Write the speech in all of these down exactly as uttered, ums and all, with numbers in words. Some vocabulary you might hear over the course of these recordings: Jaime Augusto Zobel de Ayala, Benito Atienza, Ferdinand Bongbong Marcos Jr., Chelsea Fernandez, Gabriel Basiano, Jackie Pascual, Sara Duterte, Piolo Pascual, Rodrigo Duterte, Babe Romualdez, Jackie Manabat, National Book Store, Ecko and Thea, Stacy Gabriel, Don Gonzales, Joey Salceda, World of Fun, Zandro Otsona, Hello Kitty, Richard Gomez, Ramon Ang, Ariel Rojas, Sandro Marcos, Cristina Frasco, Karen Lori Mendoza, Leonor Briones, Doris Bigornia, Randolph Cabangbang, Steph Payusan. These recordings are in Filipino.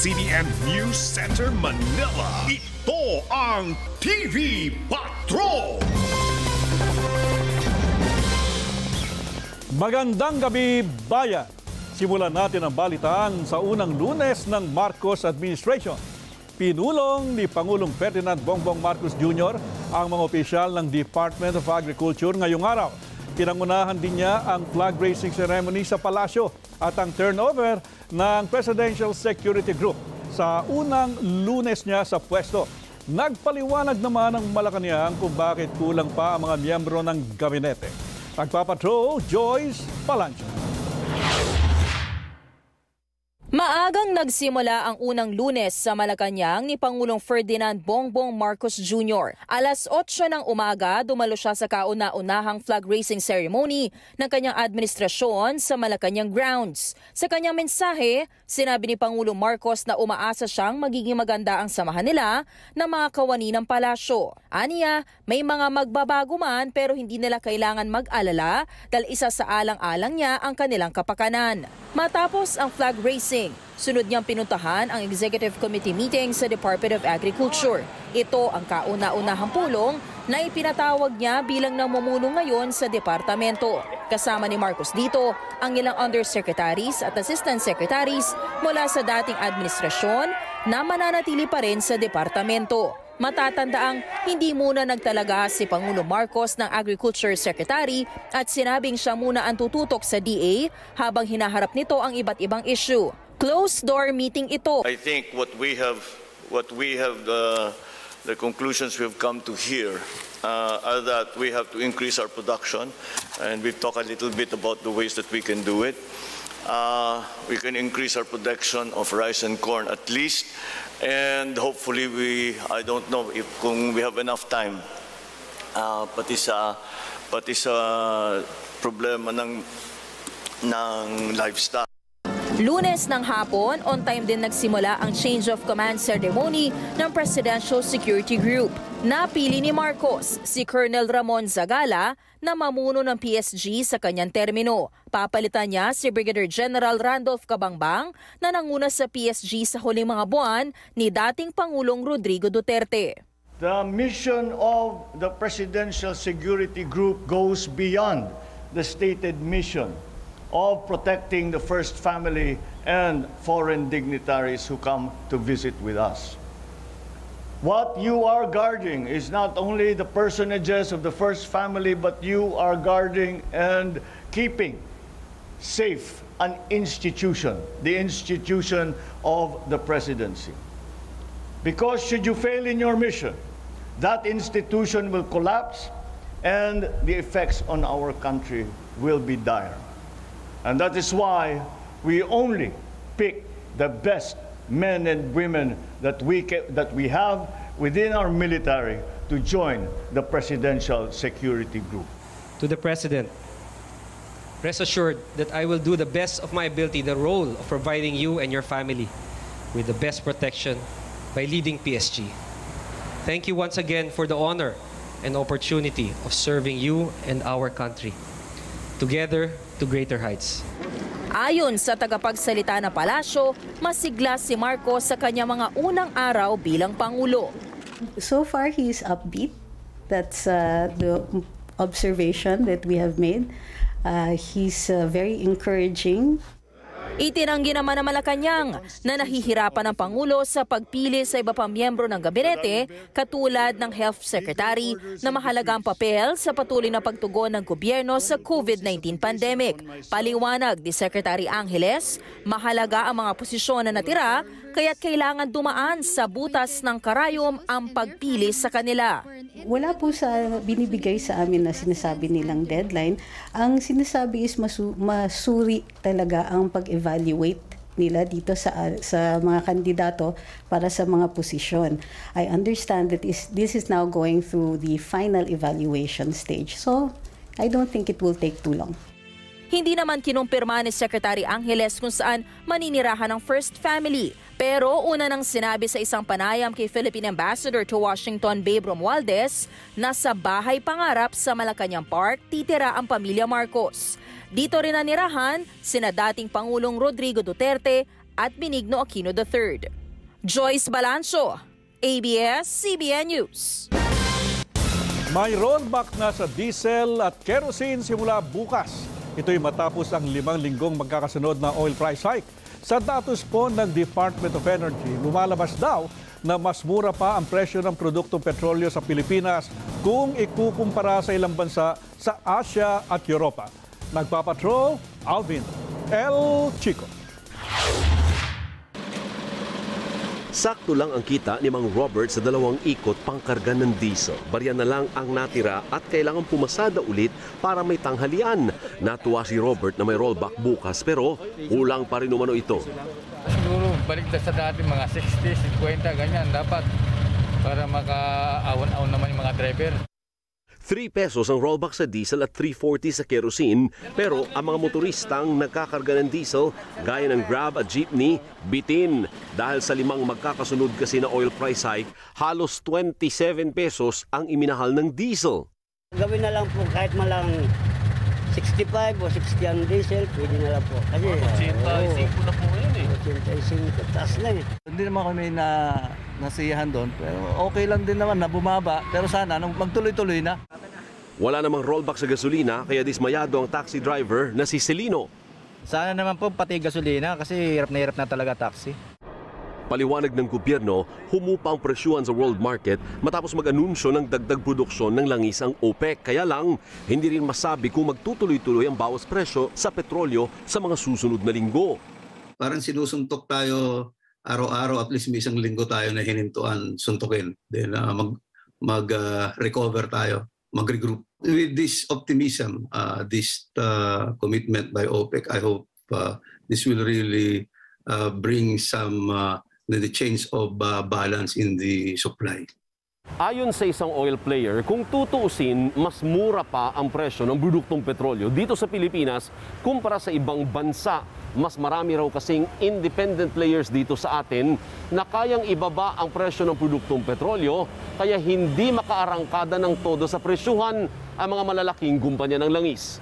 C B N News Center, Manila. Ito ang T V Patrol! Magandang gabi, bayan! Simulan natin ang balitaan sa unang Lunes ng Marcos Administration. Pinulong ni Pangulong Ferdinand Bongbong Marcos Junior ang mga opisyal ng Department of Agriculture ngayong araw. Pinangunahan din niya ang flag raising ceremony sa palasyo at ang turnover ng Presidential Security Group sa unang Lunes niya sa pwesto. Nagpaliwanag naman ang Malacanang kung bakit kulang pa ang mga miyembro ng gabinete. Nagpapatrol, Joyce Palanca. Maagang nagsimula ang unang Lunes sa Malacanang ni Pangulong Ferdinand Bongbong Marcos Junior alas otso ng umaga, dumalo siya sa kauna-unahang flag raising ceremony ng kanyang administrasyon sa Malacanang grounds. Sa kanyang mensahe, sinabi ni Pangulong Marcos na umaasa siyang magiging maganda ang samahan nila ng mga kawani ng palasyo. Aniya, may mga magbabago man pero hindi nila kailangan mag-alala dahil isa sa alang-alang niya ang kanilang kapakanan. Matapos ang flag raising, sunod niyang pinuntahan ang Executive Committee meeting sa Department of Agriculture. Ito ang kauna-unahang pulong na ipinatawag niya bilang namumuno ngayon sa departamento. Kasama ni Marcos dito ang ilang undersecretaries at assistant secretaries mula sa dating administrasyon na mananatili pa rin sa departamento. Matatandaang hindi muna nagtalaga si Pangulo Marcos ng Agriculture Secretary at sinabing siya muna ang tututok sa D A habang hinaharap nito ang iba't ibang issue. Closed-door meeting ito. I think what we have, what we have the, the conclusions we have come to here uh, are that we have to increase our production, and we've talked a little bit about the ways that we can do it. Uh, we can increase our production of rice and corn at least, and hopefully we, I don't know if kung we have enough time, uh, pati sa, pati sa problema ng, ng livestock. Lunes ng hapon, on time din nagsimula ang change of command ceremony ng Presidential Security Group. Napili ni Marcos si Colonel Ramon Zagala na mamuno ng P S G sa kanyang termino. Papalitan niya si Brigadier General Randolph Cabangbang na nanguna sa P S G sa huling mga buwan ni dating Pangulong Rodrigo Duterte. The mission of the Presidential Security Group goes beyond the stated mission of protecting the first family and foreign dignitaries who come to visit with us. What you are guarding is not only the personages of the first family, but you are guarding and keeping safe an institution, the institution of the presidency. Because should you fail in your mission, that institution will collapse and the effects on our country will be dire. And that is why we only pick the best men and women that we that we have within our military to join the Presidential Security Group. To the President, rest assured that I will do the best of my ability, the role of providing you and your family with the best protection by leading P S G. Thank you once again for the honor and opportunity of serving you and our country. Together, to greater heights. Ayon sa tagapagsalita ng palasyo, masigla si Marcos sa kanyang mga unang araw bilang Pangulo. So far, he is upbeat. That's uh, the observation that we have made. Uh, he's uh, very encouraging. Itinanggi naman ng Malacanang na nahihirapan ang Pangulo sa pagpili sa iba pang miyembro ng gabinete katulad ng Health Secretary na mahalagang papel sa patuloy na pagtugon ng gobyerno sa COVID nineteen pandemic. Paliwanag ni Secretary Angeles, mahalaga ang mga posisyon na natira kaya't kailangan dumaan sa butas ng karayom ang pagpili sa kanila. Wala po sa binibigay sa amin na sinasabi nilang deadline. Ang sinasabi is masu masuri talaga ang pag-evaluate nila dito sa, sa mga kandidato para sa mga posisyon. I understand that is, this is now going through the final evaluation stage. So, I don't think it will take too long. Hindi naman kinumpirma ni Secretary Angeles kung saan maninirahan ang first family. Pero una nang sinabi sa isang panayam kay Philippine Ambassador to Washington, Babe Romualdez, na sa bahay pangarap sa Malacanang Park titira ang pamilya Marcos. Dito rin nanirahan sina dating Pangulong Rodrigo Duterte at Benigno Aquino the third. Joyce Balancho, A B S C B N News. Mayroon back na sa diesel at kerosene simula bukas. Ito'y matapos ang limang linggong magkakasunod na oil price hike. Sa datos po ng Department of Energy, lumalabas daw na mas mura pa ang presyo ng produktong petrolyo sa Pilipinas kung ikukumpara sa ilang bansa sa Asia at Europa. Nagpapatrol, Alvin Elchico. Sakto lang ang kita ni Mang Robert sa dalawang ikot pangkarga ng diesel. Barya na lang ang natira at kailangan pumasada ulit para may tanghalian. Natuwa si Robert na may rollback bukas pero kulang pa rin umano ito. Siguro balik na sa dati mga sixty, fifty, ganyan dapat para makaawan-awan naman yung mga driver. three pesos ang rollback sa diesel at three forty sa kerosene, pero ang mga motoristang nagkakarga ng diesel gaya ng Grab at Jeepney, bitin. Dahil sa limang magkakasunod kasi na oil price hike, halos twenty-seven pesos ang iminahal ng diesel. Gawin na lang po kahit malang sixty-five o sixty ang diesel, pwede na lang po. Kasi eighty-five na po yun eh. eighty-five, taas na eh. Hindi naman kami na nasiyahan doon, pero okay lang din naman na bumaba, pero sana magtuloy-tuloy na. Wala namang rollback sa gasolina, kaya dismayado ang taxi driver na si Celino. Sana naman po pati gasolina kasi hirap na hirap na talaga taxi. Paliwanag ng gobyerno, humupa ang presyuhan sa world market matapos mag-anunsyo ng dagdag produksyon ng langisang OPEC. Kaya lang, hindi rin masabi kung magtutuloy-tuloy ang bawas presyo sa petrolyo sa mga susunod na linggo. Parang sinusuntok tayo araw-araw, at least may isang linggo tayo na hinintuan, suntukin. Then uh, mag-recover mag, uh, tayo, mag-regroup. With this optimism, uh, this uh, commitment by OPEC, I hope uh, this will really uh, bring some uh, the change of uh, balance in the supply. Ayon sa isang oil player, kung tutuusin, mas mura pa ang presyo ng produktong petrolyo dito sa Pilipinas kumpara sa ibang bansa. Mas marami raw kasing independent players dito sa atin na kayang ibaba ang presyo ng produktong petrolyo, kaya hindi makaarangkada ng todo sa presyuhan ang mga malalaking kumpanya ng langis.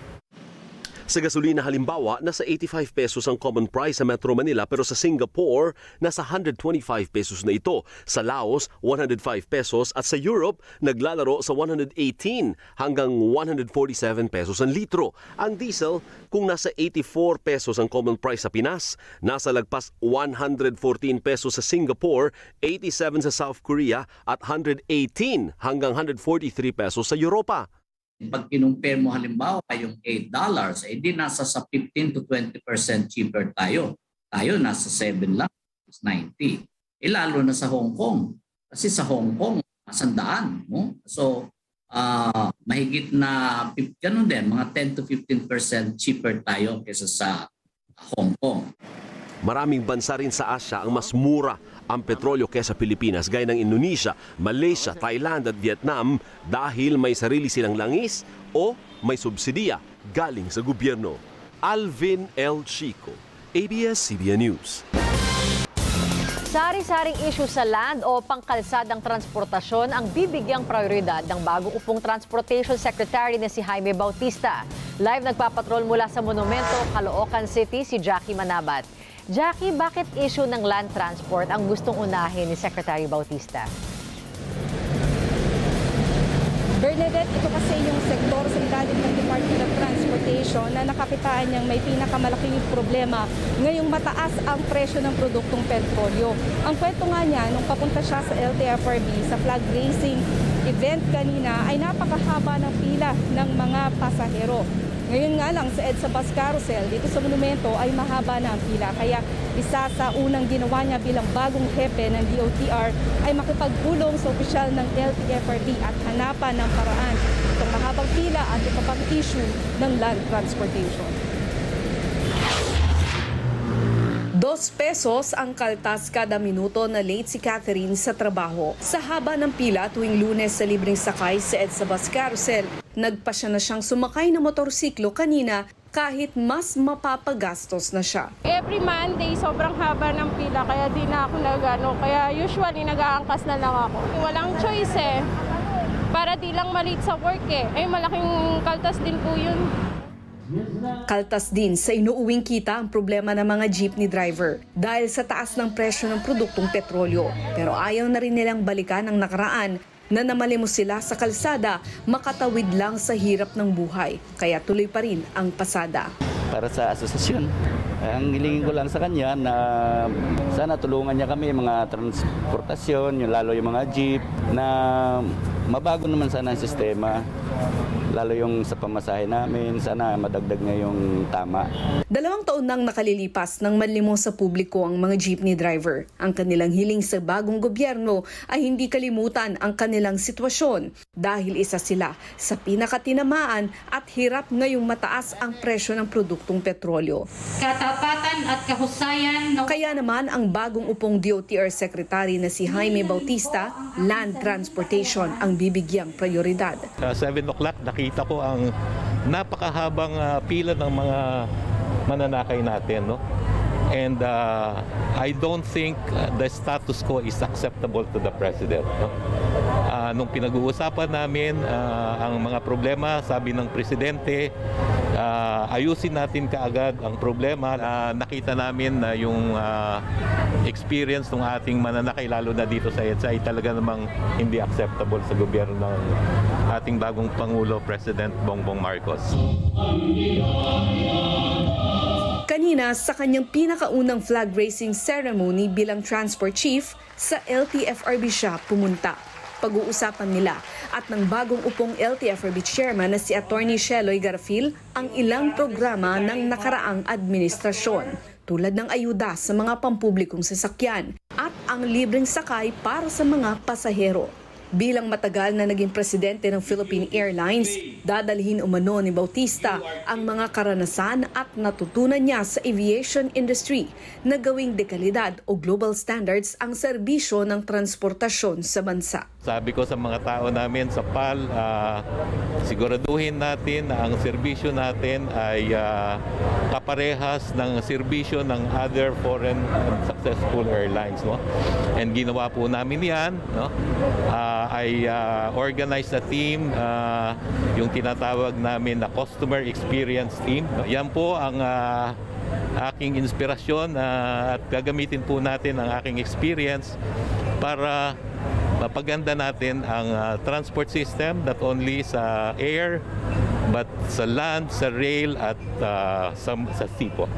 Sa gasolina halimbawa, nasa eighty-five pesos ang common price sa Metro Manila, pero sa Singapore, nasa one hundred twenty-five pesos na ito. Sa Laos, one hundred five pesos at sa Europe, naglalaro sa one hundred eighteen hanggang one hundred forty-seven pesos ang litro. Ang diesel, kung nasa eighty-four pesos ang common price sa Pinas, nasa lagpas one hundred fourteen pesos sa Singapore, eighty-seven sa South Korea at one hundred eighteen hanggang one hundred forty-three pesos sa Europa. Pag kinumpare mo halimbawa yung eight dollars, eh di nasa sa fifteen to twenty percent cheaper tayo. Tayo nasa seven lang, ninety. Eh lalo na sa Hong Kong. Kasi sa Hong Kong, sandaan. No? So, uh, mahigit na, ganun din, mga ten to fifteen percent cheaper tayo kaysa sa Hong Kong. Maraming bansa rin sa Asia ang mas mura ang petrolyo kesa Pilipinas, gaya ng Indonesia, Malaysia, Thailand at Vietnam dahil may sarili silang langis o may subsidiya galing sa gobyerno. Alvin Elchico, A B S C B N News. Sari-saring isyu sa land o pangkalsadang transportasyon ang bibigyang prioridad ng bagong upong Transportation Secretary na si Jaime Bautista. Live nagpapatrol mula sa Monumento, Caloocan City, si Jackie Manabat. Jackie, bakit issue ng land transport ang gustong unahin ni Secretary Bautista? Bernadette, ito kasi yung sektor sa ilalim ng Department of Transportation na nakakitaan niyang may pinakamalaking problema ngayong mataas ang presyo ng produktong petrolyo. Ang kwento nga niya, nung papunta siya sa L T F R B sa flag racing event kanina, ay napakahaba ng pila ng mga pasahero. Ngayon nga lang sa EDSA Bus Carousel, dito sa monumento ay mahaba na ang pila. Kaya isa sa unang ginawa niya bilang bagong hepe ng D O T R ay makipagulong sa opisyal ng L T F R B at hanapan ng paraan itong mahabang pila at ipapag-issue ng land transportation. Dos pesos ang kaltas kada minuto na late si Catherine sa trabaho. Sa haba ng pila tuwing Lunes sa libreng sakay sa EDSA Bus Carousel, nagpasya na siyang sumakay ng motorsiklo kanina kahit mas mapapagastos na siya. Every Monday, sobrang haba ng pila kaya di na ako nagano. Kaya usually nag-aangkas na lang ako. Walang choice eh. Para di lang malate sa work eh. Ay malaking kaltas din po yun. Kaltas din sa inuuwing kita ang problema ng mga jeepney driver dahil sa taas ng presyo ng produktong petrolyo. Pero ayaw na rin nilang balikan ang nakaraan na namalimos sila sa kalsada, makatawid lang sa hirap ng buhay. Kaya tuloy pa rin ang pasada. Para sa asosasyon, ang hilingin ko lang sa kanya na sana tulungan niya kami mga transportasyon, yung lalo yung mga jeep, na mabago naman sana ang sistema. Lalo yung sa pamasahe namin, sana madagdag na yung tama. Dalawang taon nang nakalilipas nang manlimos sa publiko ang mga jeepney driver. Ang kanilang hiling sa bagong gobyerno ay hindi kalimutan ang kanilang sitwasyon dahil isa sila sa pinakatinamaan at hirap ngayong mataas ang presyo ng produktong petrolyo. Katapatan at kahusayan. No... Kaya naman ang bagong upong D O T R Secretary na si Jaime Bautista, Land Transportation ang bibigyang prioridad. Uh, seven o'clock nakita ko ang napakahabang uh, pila ng mga mananakay natin, no? And uh, I don't think the status quo is acceptable to the President, no? Uh, nung pinag-uusapan namin uh, ang mga problema, sabi ng Presidente, uh, ayusin natin kaagad ang problema. Uh, nakita namin na yung uh, experience ng ating mananakay, lalo na dito sa E D S A, ay talaga namang hindi acceptable sa gobyerno ng ating bagong Pangulo, President Bongbong Marcos. Kanina sa kanyang pinakaunang flag raising ceremony bilang transport chief sa L T F R B siya pumunta. Pag-uusapan nila at ng bagong upong L T F R B chairman na si Attorney Cheloy Garafil ang ilang programa ng nakaraang administrasyon tulad ng ayuda sa mga pampublikong sasakyan at ang libreng sakay para sa mga pasahero. Bilang matagal na naging presidente ng Philippine Airlines, dadalhin umano ni Bautista ang mga karanasan at natutunan niya sa aviation industry na gawing dekalidad o global standards ang serbisyo ng transportasyon sa bansa. Sabi ko sa mga tao namin sa P A L, uh, siguraduhin natin na ang serbisyo natin ay uh, kaparehas ng serbisyo ng other foreign successful airlines, no? And ginawa po namin yan, no? Uh, ay uh, organize na team, uh, yung tinatawag namin na Customer Experience Team. Yan po ang uh, aking inspirasyon uh, at gagamitin po natin ang aking experience para mapaganda natin ang uh, transport system, not only sa air, but sa land, sa rail, at uh, sa, sa sea po.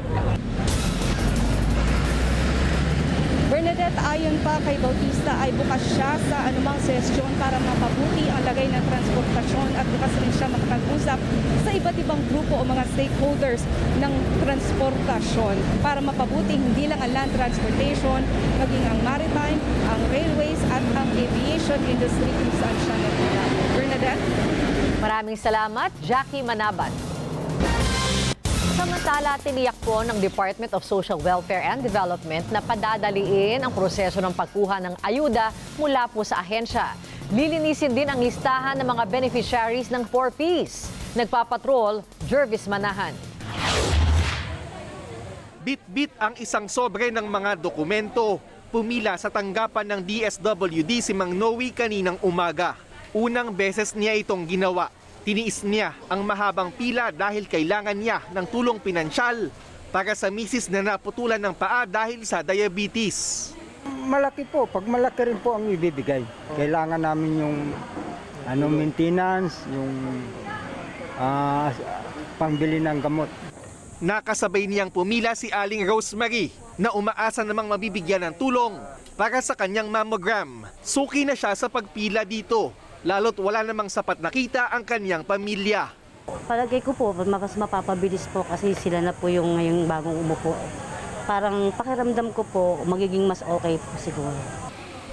Bernadette, ayon pa kay Bautista ay bukas siya sa anumang sesyon para mapabuti ang lagay ng transportasyon at bukas rin siya makapag-usap sa iba't ibang grupo o mga stakeholders ng transportasyon para mapabuti hindi lang ang land transportation, maging ang maritime, ang railways at ang aviation industry kung saan siya nagmula. Bernadette? Maraming salamat, Jackie Manabat. Samantala, tiniyak po ng Department of Social Welfare and Development na padadaliin ang proseso ng pagkuha ng ayuda mula po sa ahensya. Lilinisin din ang listahan ng mga beneficiaries ng four Ps. Nagpapatrol, Jervis Manahan. Bit-bit ang isang sobre ng mga dokumento. Pumila sa tanggapan ng D S W D si Mang Noe kaninang umaga. Unang beses niya itong ginawa. Tiniis niya ang mahabang pila dahil kailangan niya ng tulong pinansyal para sa misis na naputulan ng paa dahil sa diabetes. Malaki po, pag malaki rin po ang ibibigay. Kailangan namin yung ano, maintenance, yung uh, pambili ng gamot. Nakasabay niyang pumila si Aling Rosemary na umaasa namang mabibigyan ng tulong para sa kanyang mammogram. Suki na siya sa pagpila dito. Lalo't wala namang sapat na kita ang kanyang pamilya. Palagay ko po, mas mapapabilis po kasi sila na po yung ngayong bagong umupo. Parang pakiramdam ko po, magiging mas okay po siguro.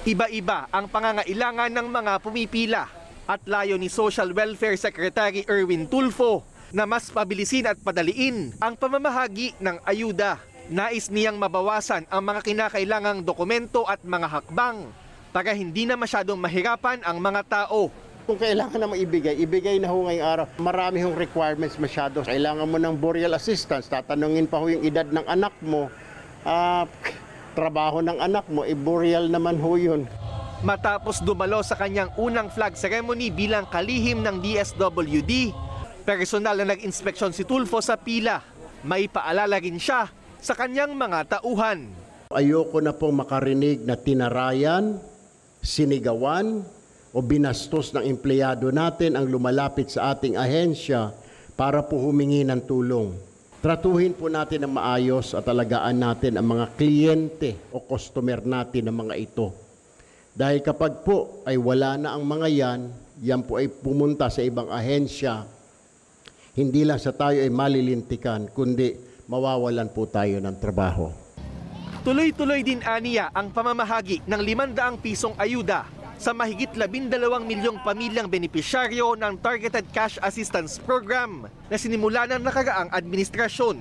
Iba-iba ang pangangailangan ng mga pumipila. At layo ni Social Welfare Secretary Erwin Tulfo na mas pabilisin at padaliin ang pamamahagi ng ayuda. Nais niyang mabawasan ang mga kinakailangang dokumento at mga hakbang para hindi na masyadong mahirapan ang mga tao. Kung kailangan na maibigay, ibigay na ho ngayong araw. Marami hong requirements masyado. Kailangan mo ng burial assistance, tatanungin pa ho yung edad ng anak mo, uh, trabaho ng anak mo, i-burial naman ho yun. Matapos dumalo sa kanyang unang flag ceremony bilang kalihim ng D S W D, Personal na nag-inspeksyon si Tulfo sa pila. May paalala rin siya sa kanyang mga tauhan. Ayoko na pong makarinig na tinarayan, sinigawan o binastos ng empleyado natin ang lumalapit sa ating ahensya para po humingi ng tulong. Tratuhin po natin ang maayos at alagaan natin ang mga kliyente o customer natin ng mga ito. Dahil kapag po ay wala na ang mga yan, yan po ay pumunta sa ibang ahensya. Hindi lang sa tayo ay malilintikan, kundi mawawalan po tayo ng trabaho. Tuloy-tuloy din aniya ang pamamahagi ng limang daang pisong ayuda sa mahigit labindalawang milyong pamilyang benepisyaryo ng Targeted Cash Assistance Program na sinimula ng nakaraang administrasyon.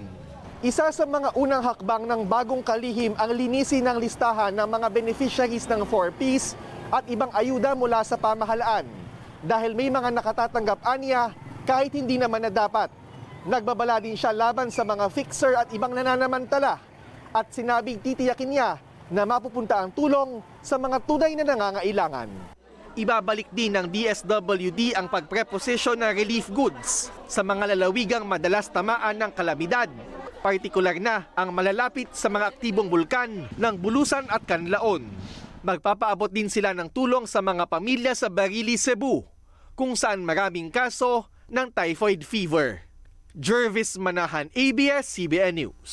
Isa sa mga unang hakbang ng bagong kalihim ang linisin ng listahan ng mga beneficiaries ng four Ps at ibang ayuda mula sa pamahalaan dahil may mga nakatatanggap aniya kahit hindi naman na dapat. Nagbabala din siya laban sa mga fixer at ibang nananamantala at sinabing titiyakin niya na mapupunta ang tulong sa mga tunay na nangangailangan. Ibabalik din ng D S W D ang pagpreposisyon ng relief goods sa mga lalawigang madalas tamaan ng kalamidad, partikular na ang malalapit sa mga aktibong bulkan ng Bulusan at Canlaon. Magpapaabot din sila ng tulong sa mga pamilya sa Barili, Cebu, kung saan maraming kaso ng typhoid fever. Jervis Manahan, A B S C B N News.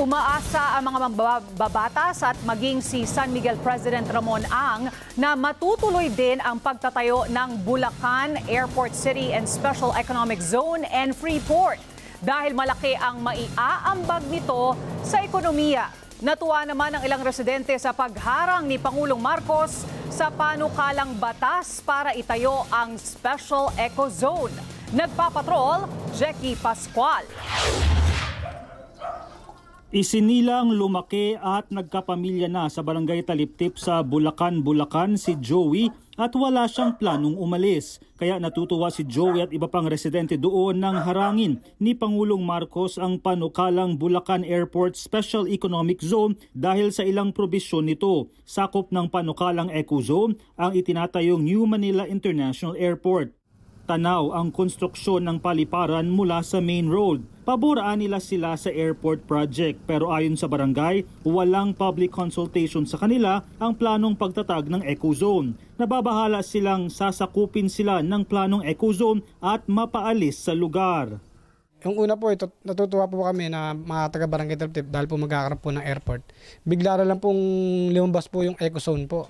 Umaasa ang mga mambabatas at maging si San Miguel President Ramon Ang na matutuloy din ang pagtatayo ng Bulacan, Airport City and Special Economic Zone and Free Port dahil malaki ang maiaambag nito sa ekonomiya. Natuwa naman ang ilang residente sa pagharang ni Pangulong Marcos sa panukalang batas para itayo ang Special Eco Zone. Nagpapatrol, Jackie Pascual. Isinilang lumaki at nagkapamilya na sa Barangay Taliptip sa Bulacan, Bulacan si Joey at wala siyang planong umalis. Kaya natutuwa si Joey at iba pang residente doon nang harangin ni Pangulong Marcos ang panukalang Bulacan Airport Special Economic Zone dahil sa ilang probisyon nito. Sakop ng panukalang Eco Zone ang itinatayong New Manila International Airport. Tanaw ang konstruksyon ng paliparan mula sa main road. Paboraan nila sila sa airport project pero ayon sa barangay, walang public consultation sa kanila ang planong pagtatag ng Eco Zone. Nababahala silang sasakupin sila ng planong Eco Zone at mapaalis sa lugar. Yung una po, ito, natutuwa po kami na mga taga-barangay Taliptip dahil po magkakaroon po ng airport. Bigla na lang pong lumabas po yung Eco Zone po.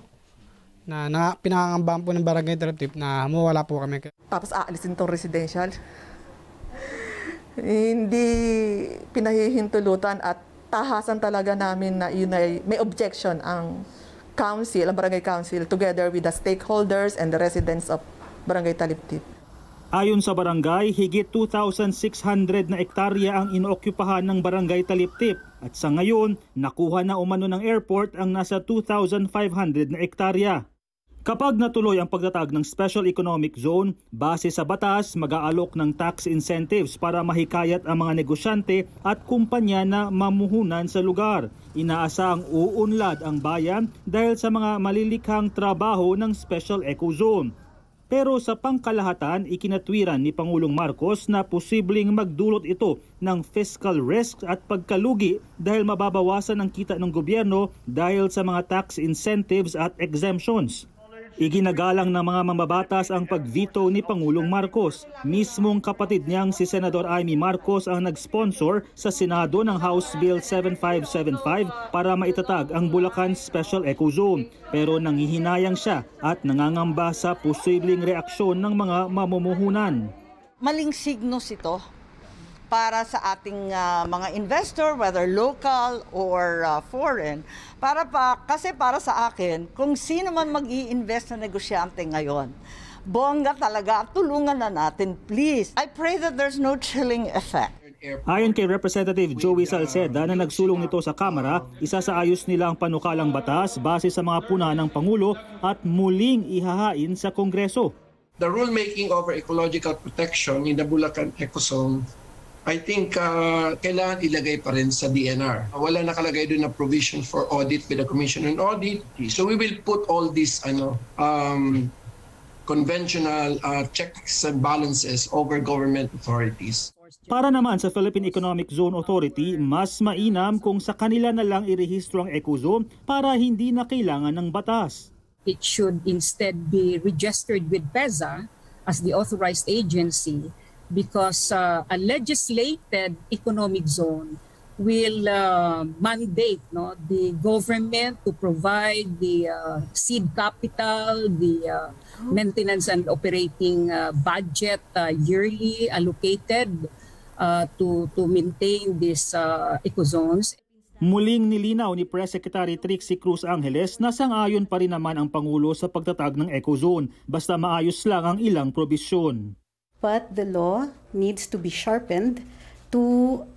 Na, na pinangangambahan po ng barangay Taliptip na mawala po kami. Tapos aalisin itong residential. Hindi pinahihintulutan at tahasan talaga namin na yun ay, may objection ang council, ang barangay council together with the stakeholders and the residents of barangay Taliptip. Ayon sa barangay, higit two thousand six hundred na ektarya ang inookupahan ng barangay Taliptip at sa ngayon, nakuha na umano ng airport ang nasa two thousand five hundred na ektarya. Kapag natuloy ang pagtatag ng Special Economic Zone, base sa batas, mag-aalok ng tax incentives para mahikayat ang mga negosyante at kumpanya na mamuhunan sa lugar. Inaasang uunlad ang bayan dahil sa mga malilikhang trabaho ng Special Eco Zone. Pero sa pangkalahatan, ikinatwiran ni Pangulong Marcos na posibleng magdulot ito ng fiscal risk at pagkalugi dahil mababawasan ang kita ng gobyerno dahil sa mga tax incentives at exemptions. Iginagalang ng mga mambabatas ang pagveto ni Pangulong Marcos. Mismong kapatid niyang si Senador Jaime Marcos ang nag-sponsor sa Senado ng House Bill seven five seven five para maitatag ang Bulacan Special Eco Zone. Pero nanghihinayang siya at nangangamba sa posibleng reaksyon ng mga mamumuhunan. Maling signos ito para sa ating uh, mga investor, whether local or uh, foreign. Para pa, kasi para sa akin, kung sino man mag-i-invest na negosyante ngayon, bongga talaga, tulungan na natin, please. I pray that there's no chilling effect. Ayon kay Representative Joey Salceda na nagsulong nito sa Kamara, isa sa ayos nila ang panukalang batas base sa mga punahan ng Pangulo at muling ihahain sa Kongreso. The rulemaking over ecological protection in the Bulacan Eco Zone, I think uh, kailangan ilagay pa rin sa D N R. Wala nakalagay doon na provision for audit with the Commission on Audit. So we will put all these ano, um, conventional uh, checks and balances over government authorities. Para naman sa Philippine Economic Zone Authority, mas mainam kung sa kanila na lang irehistro ang ecozone para hindi na kailangan ng batas. It should instead be registered with PEZA as the authorized agency because uh, a legislated economic zone will uh, mandate no, the government to provide the uh, seed capital, the uh, maintenance and operating uh, budget uh, yearly allocated Uh, to, to maintain these uh, ecozones. Muling nilinaw ni Press Secretary Trixie Cruz Angeles na sang-ayon pa rin naman ang Pangulo sa pagtatag ng ecozone, basta maayos lang ang ilang probisyon. But the law needs to be sharpened to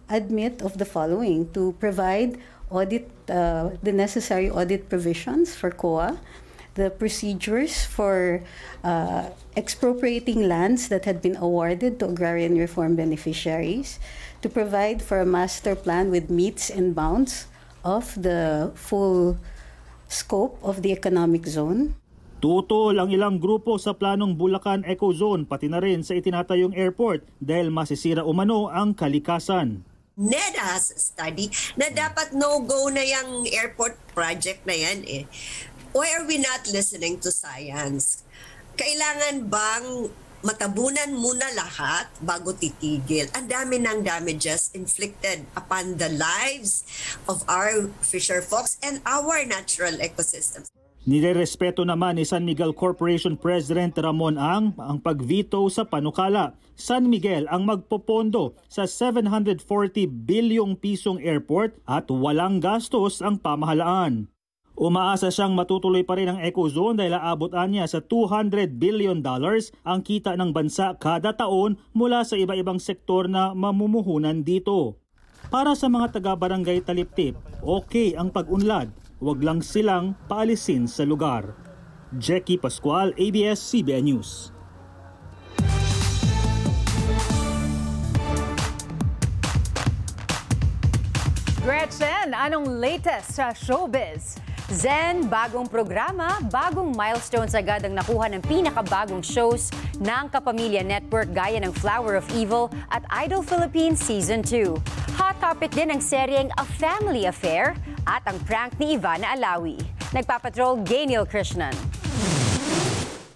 admit of the following, to provide audit, uh, the necessary audit provisions for C O A, the procedures for uh, expropriating lands that had been awarded to agrarian reform beneficiaries, to provide for a master plan with meets and bounds of the full scope of the economic zone. Tutol ang ilang grupo sa planong Bulacan Ecozone pati na rin sa itinatayong airport dahil masisira umano ang kalikasan. NEDA has a study na dapat no-go na yung airport project na yan eh. Why are we not listening to science? Kailangan bang matabunan muna lahat bago titigil? Ang dami ng damages inflicted upon the lives of our fisher folks and our natural ecosystems. Nirerespeto naman ni San Miguel Corporation President Ramon Ang ang pagvito sa panukala. San Miguel ang magpopondo sa seven hundred forty bilyong pisong airport at walang gastos ang pamahalaan. Umaasa siyang matutuloy pa rin ang ecozone dahil aabotan niya sa two hundred billion dollars ang kita ng bansa kada taon mula sa iba-ibang sektor na mamumuhunan dito. Para sa mga taga-barangay Taliptip, okay ang pag-unlad, wag lang silang paalisin sa lugar. Jackie Pascual, A B S C B N News. Gretchen, anong latest sa showbiz? Zen, bagong programa, bagong milestones agad ang nakuha ng pinakabagong shows ng Kapamilya Network gaya ng Flower of Evil at Idol Philippines Season two. Hot topic din ang seryeng A Family Affair at ang prank ni Ivana Alawi. Nagpapatrol Ganyel Krishnan.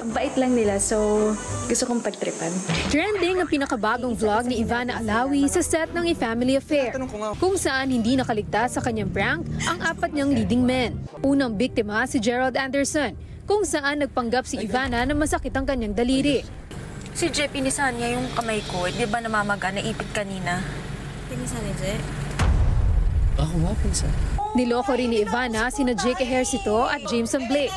Bait lang nila, so gusto kong pagtripan. Trending ang pinakabagong vlog ni Ivana Alawi sa set ng A Family Affair, kung saan hindi nakaligtas sa kanyang prank ang apat niyang leading men. Unang biktima si Gerald Anderson, kung saan nagpanggap si Ivana na masakit ang kanyang daliri. Si Jep, inisahan niya yung kamay ko. Di ba namamaga, naipit kanina? Pinisan ni Jep? Ako nga, pinsan. Niloko rin ni Ivana sina Jake Ejercito at Jameson Blake.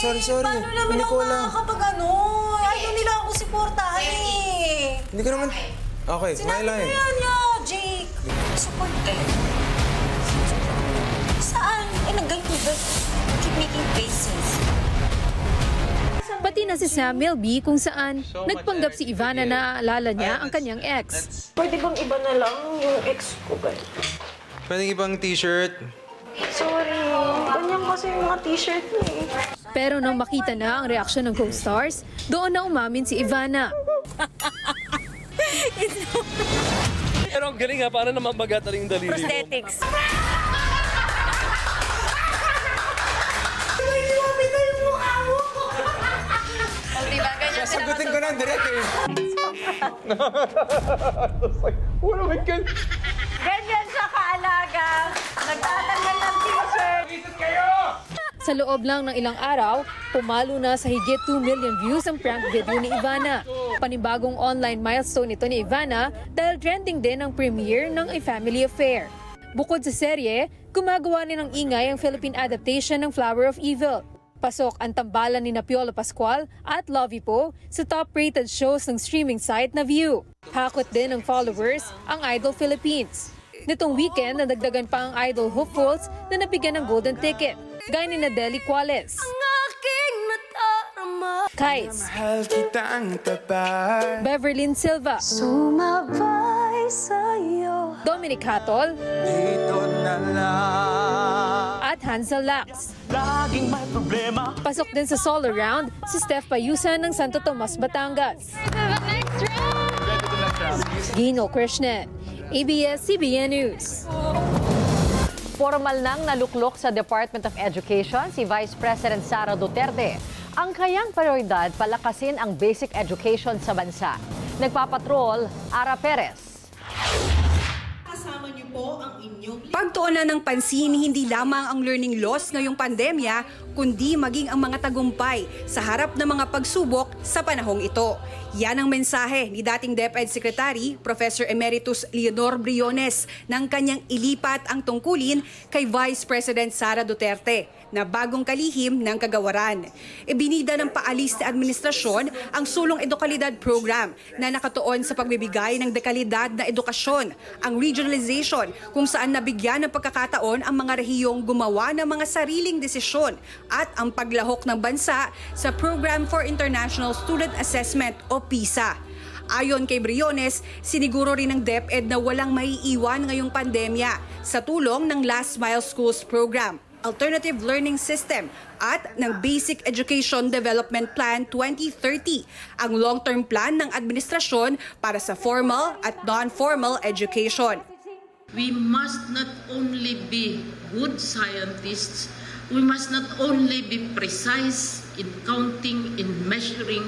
Sorry, sorry. Paano namin ako makakapag-anoy? Ayaw nila ako supportahan eh. Hindi ko naman... Okay, may line. Sinabi ko yan, yo, Jake. Support eh. Saan? Eh, nag-ganyan ba? Keep making faces. Pati na si Samuel B. kung saan nagpanggap si Ivana na aalala niya ang kanyang ex. Pwede bang iba na lang yung ex ko ba? Pwede ibang t-shirt. Sorry, kanyang kasi yung mga t-shirt niya. Pero nang makita na ang reaksyon ng co-stars, doon na umamin si Ivana. Pero ang galing ha, para naman bagata rin yung daliri. Prosthetics. Sagutin ko na ang direct eh. What am I gonna... Ganyan siya kaalaga. Nagtatanggal ng t-shirt. Sa loob lang ng ilang araw, pumalo na sa higit two million views ang prank video ni Ivana. Panibagong online milestone ito ni Ivana dahil trending din ang premiere ng A Family Affair. Bukod sa serye, gumagawa din ng ingay ang Philippine adaptation ng Flower of Evil. Pasok ang tambalan ni Piolo Pascual at Lovie Po sa top-rated shows ng streaming site na View. Hakot din ng followers ang Idol Philippines. Nitong weekend, nadagdagan pa ang Idol hopefuls na nabigyan ng golden ticket. Gaya ni Nadeli Quales. Kites. Beverlyn Silva. Dominic Hatol. At Hansel Lax. Pasok din sa solo round si Steph Payusan ng Santo Tomas, Batangas. Gino Krishnan, A B S C B N News. Formal nang naluklok sa Department of Education si Vice President Sara Duterte. Ang kanyang prioridad, palakasin ang basic education sa bansa. Nagpapatrol, Ara Perez. Kasama niyo po ang inyong... Pagtuunan ng pansin, hindi lamang ang learning loss ngayong pandemya, kundi maging ang mga tagumpay sa harap ng mga pagsubok sa panahong ito. Yan ang mensahe ni dating DepEd Secretary Professor Emeritus Leonor Briones nang kanyang ilipat ang tungkulin kay Vice President Sara Duterte na bagong kalihim ng kagawaran. Ibinida ng paalis na administrasyon ang Sulong Edukalidad Program na nakatuon sa pagbibigay ng dekalidad na edukasyon, ang regionalization kung saan nabigyan ng pagkakataon ang mga rehiyong gumawa ng mga sariling desisyon at ang paglahok ng bansa sa Program for International Student Assessment o PISA. Ayon kay Briones, siniguro rin ng DepEd na walang maiiwan ngayong pandemya sa tulong ng Last Mile Schools Program, Alternative Learning System at ng Basic Education Development Plan twenty thirty, ang long-term plan ng administrasyon para sa formal at non-formal education. We must not only be good scientists, we must not only be precise in counting, in measuring,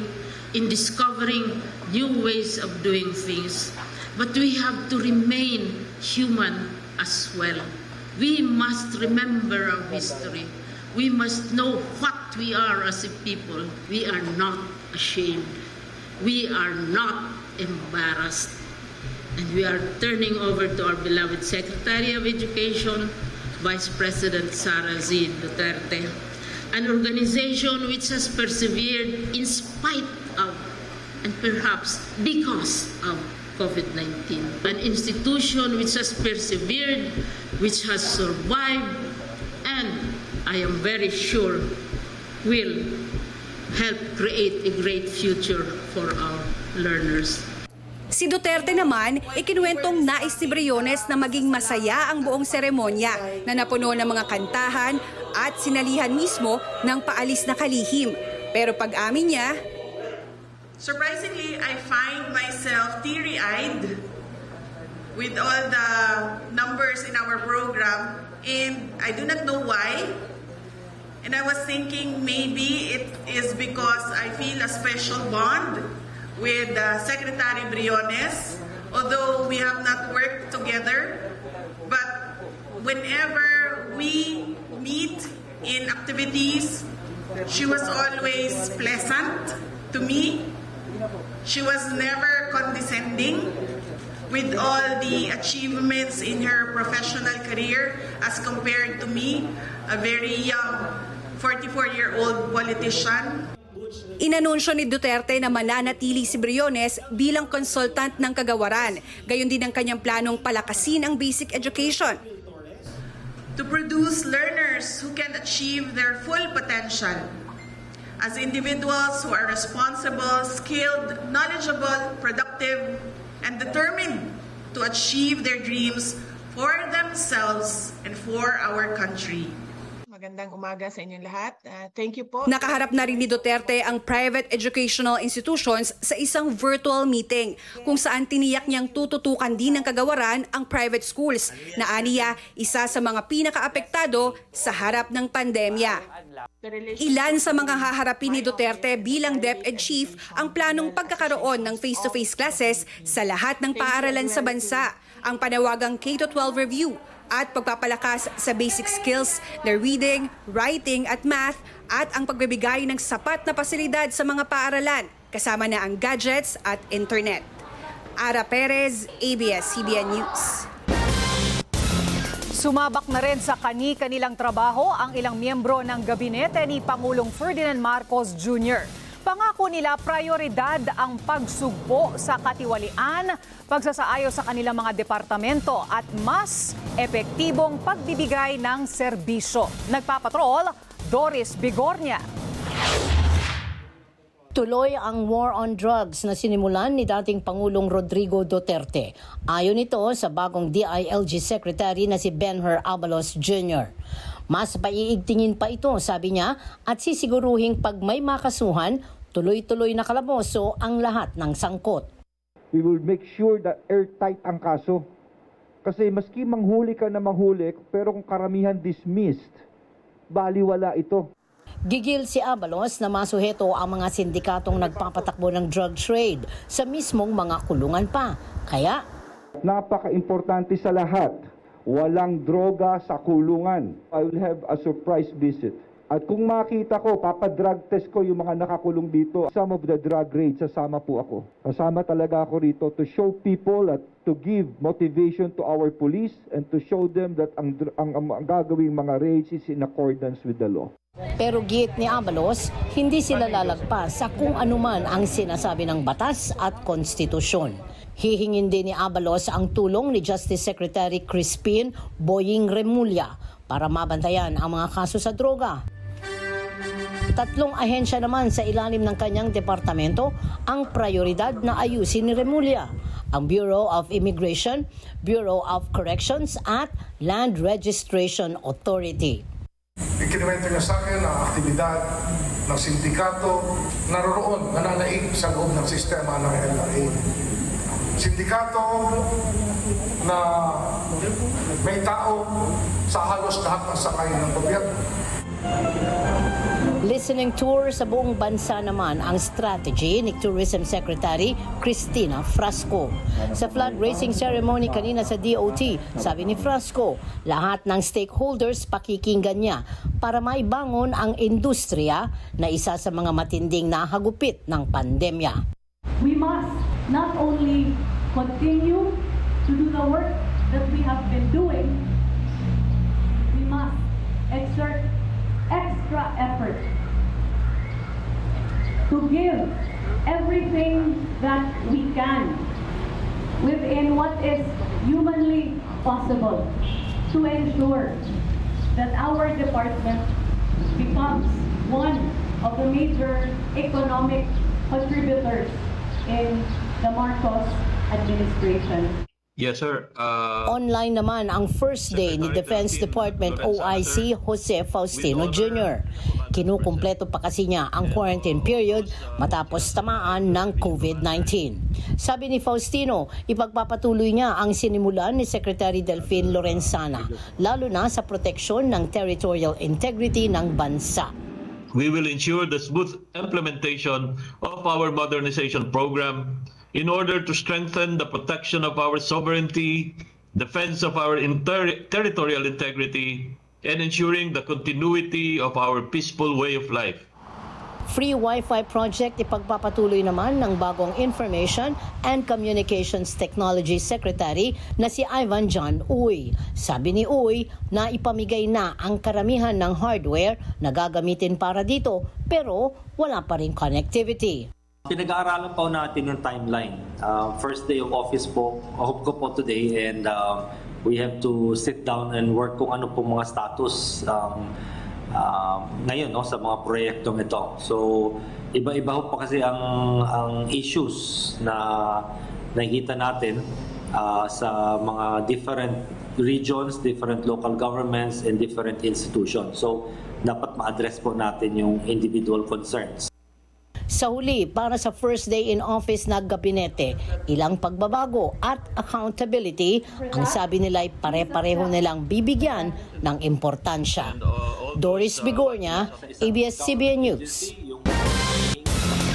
in discovering new ways of doing things, but we have to remain human as well. We must remember our history. We must know what we are as a people. We are not ashamed. We are not embarrassed. And we are turning over to our beloved Secretary of Education, Vice President Sara Z. Duterte, an organization which has persevered in spite of and perhaps because of COVID nineteen. An institution which has persevered, which has survived, and I am very sure will help create a great future for our learners. Si Duterte naman, ikinuwentong nais ni Briones na maging masaya ang buong seremonya na napuno ng mga kantahan at sinalihan mismo ng paalis na kalihim. Pero pag-amin niya, surprisingly, I find myself teary-eyed with all the numbers in our program and I do not know why. And I was thinking maybe it is because I feel a special bond with uh, Secretary Briones, although we have not worked together. But whenever we meet in activities, she was always pleasant to me. She was never condescending with all the achievements in her professional career as compared to me, a very young forty-four-year-old politician. Inanunsyo ni Duterte na mananatili si Briones bilang consultant ng kagawaran. Gayon din ang kanyang planong palakasin ang basic education. To produce learners who can achieve their full potential as individuals who are responsible, skilled, knowledgeable, productive, and determined to achieve their dreams for themselves and for our country. Magandang umaga sa inyong lahat. Uh, thank you po. Nakaharap na rin ni Duterte ang private educational institutions sa isang virtual meeting kung saan tiniyak niyang tututukan din ng kagawaran ang private schools na aniya isa sa mga pinakaapektado sa harap ng pandemya. Ilan sa mga haharapin ni Duterte bilang DepEd Chief ang planong pagkakaroon ng face-to-face classes sa lahat ng paaralan sa bansa, ang panawagang K twelve review, at pagpapalakas sa basic skills na reading, writing at math at ang pagbibigay ng sapat na pasilidad sa mga paaralan kasama na ang gadgets at internet. Ara Perez, A B S C B N News. Sumabak na rin sa kani-kanilang trabaho ang ilang miyembro ng gabinete ni Pangulong Ferdinand Marcos Junior Pangako nila prioridad ang pagsugpo sa katiwalian, pagsasaayos sa kanilang mga departamento at mas epektibong pagbibigay ng serbisyo. Nagpapatrol, Doris Bigornia. Tuloy ang war on drugs na sinimulan ni dating Pangulong Rodrigo Duterte. Ayon ito sa bagong D I L G Secretary na si Benhur Abalos Junior Mas paiigtingin pa ito, sabi niya, at sisiguruhin pag may makasuhan, tuloy-tuloy na kalaboso ang lahat ng sangkot. We will make sure that airtight ang kaso. Kasi maski manghuli ka na manghuli, pero kung karamihan dismissed, baliwala ito. Gigil si Abalos na masuheto ang mga sindikatong nagpapatakbo ng drug trade sa mismong mga kulungan pa. Kaya, napaka-importante sa lahat, walang droga sa kulungan. I will have a surprise visit. At kung makita ko, papadrug test ko yung mga nakakulong dito. Some of the drug raids, sasama po ako. Kasama talaga ako rito to show people at to give motivation to our police and to show them that ang, ang, ang, ang gagawing mga raids is in accordance with the law. Pero giit ni Abalos, hindi sila lalagpas sa kung anuman ang sinasabi ng batas at konstitusyon. Hihingin din ni Abalos ang tulong ni Justice Secretary Crispin Boying Remulla para mabantayan ang mga kaso sa droga. Tatlong ahensya naman sa ilalim ng kanyang departamento ang prioridad na ayusin ni Remulla: ang Bureau of Immigration, Bureau of Corrections at Land Registration Authority. Ikinuwento niya sa akin ang aktividad ng sindikato naroroon, nananaig sa loob ng sistema ng L R A. Sindikato na may tao sa halos lahat ng sakay ng gobyerno. Listening tour sa buong bansa naman ang strategy ni Tourism Secretary Cristina Frasco. Sa flag raising ceremony kanina sa D O T, sabi ni Frasco, lahat ng stakeholders pakikinggan niya para maibangon ang industriya na isa sa mga matinding nahagupit ng pandemya. We must not only continue to do the work that we have been doing, we must exert extra effort to give everything that we can within what is humanly possible to ensure that our department becomes one of the major economic contributors in the Marcos administration. Yes, sir. Uh, Online naman ang first day ni Defense Department O I C Jose Faustino Junior Kinukumpleto pa kasi niya ang quarantine period matapos tamaan ng COVID nineteen. Sabi ni Faustino, ipagpapatuloy niya ang sinimulan ni Secretary Delphine Lorenzana, lalo na sa proteksyon ng territorial integrity ng bansa. We will ensure the smooth implementation of our modernization program in order to strengthen the protection of our sovereignty, defense of our territorial integrity, and ensuring the continuity of our peaceful way of life. Free Wi-Fi project ipagpapatuloy naman ng bagong Information and Communications Technology Secretary na si Ivan John Uy. Sabi ni Uy na ipamigay na ang karamihan ng hardware na gagamitin para dito pero wala pa rin connectivity. Pinag-aaralan po natin yung timeline. Uh, first day of office po, hope ko po today, and uh, we have to sit down and work kung ano po mga status um, uh, ngayon no, sa mga proyektong ito. So, iba-iba ho pa kasi ang, ang issues na nakikita natin uh, sa mga different regions, different local governments, and different institutions. So, dapat ma-address po natin yung individual concerns. Sa huli, para sa first day in office na gabinete, ilang pagbabago at accountability ang sabi nila'y pare-pareho nilang bibigyan ng importansya. Doris Bigornia, A B S C B N News.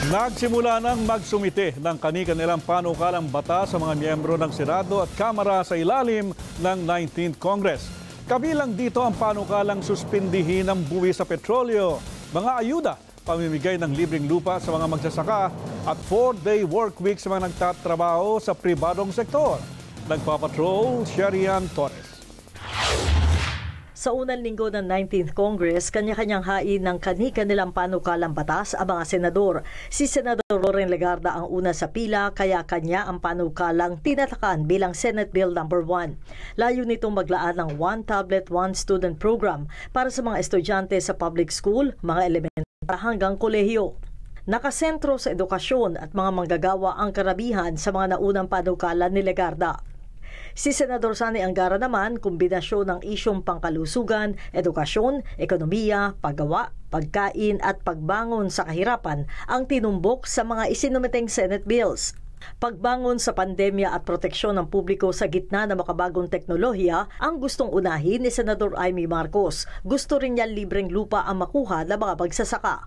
Nagsimula nang magsumite ng kani-kanilang panukalang batas sa mga miyembro ng Senado at Kamara sa ilalim ng nineteenth Congress. Kabilang dito ang panukalang suspindihin ang buwis sa petrolyo, mga ayuda, pamimigay ng libreng lupa sa mga magsasaka at four-day work week sa mga nagtatrabaho sa pribadong sektor. Nagpapatrol, Sherian Torres. Sa unang linggo ng nineteenth Congress, kanya-kanyang hain ng kani-kanilang panukalang batas ang mga senador. Si Senador Loren Legarda ang una sa pila, kaya kanya ang panukalang tinatakan bilang Senate Bill number one. Layo nitong maglaan ng One Tablet, One Student Program para sa mga estudyante sa public school, mga elementary hanggang kolehiyo. Nakasentro sa edukasyon at mga manggagawa ang karabihan sa mga naunang panukala ni Legarda. Si Senador Sani Angara naman, kombinasyon ng isyong pangkalusugan, edukasyon, ekonomiya, paggawa, pagkain at pagbangon sa kahirapan ang tinumbok sa mga isinumiteng Senate bills. Pagbangon sa pandemya at proteksyon ng publiko sa gitna ng makabagong teknolohiya ang gustong unahin ni Senador Jaime Marcos. Gusto rin niya libreng lupa ang makuha ng mga pagsasaka.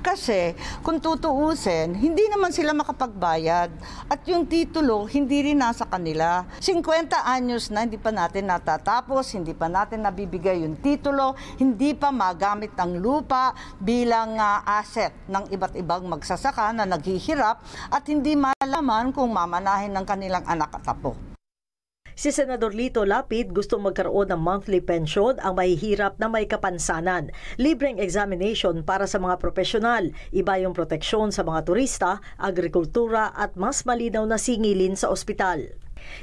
Kasi kung tutuusin, hindi naman sila makapagbayad at yung titulo hindi rin nasa kanila. fifty anyos na hindi pa natin natatapos, hindi pa natin nabibigay yung titulo, hindi pa magamit ang lupa bilang uh, asset ng iba't ibang magsasaka na naghihirap at hindi malaman kung mamanahin ng kanilang anak at apo. Si Senador Lito Lapid gustong magkaroon ng monthly pension ang mahihirap na may kapansanan, libreng examination para sa mga profesional, iba yung proteksyon sa mga turista, agrikultura at mas malinaw na singilin sa ospital.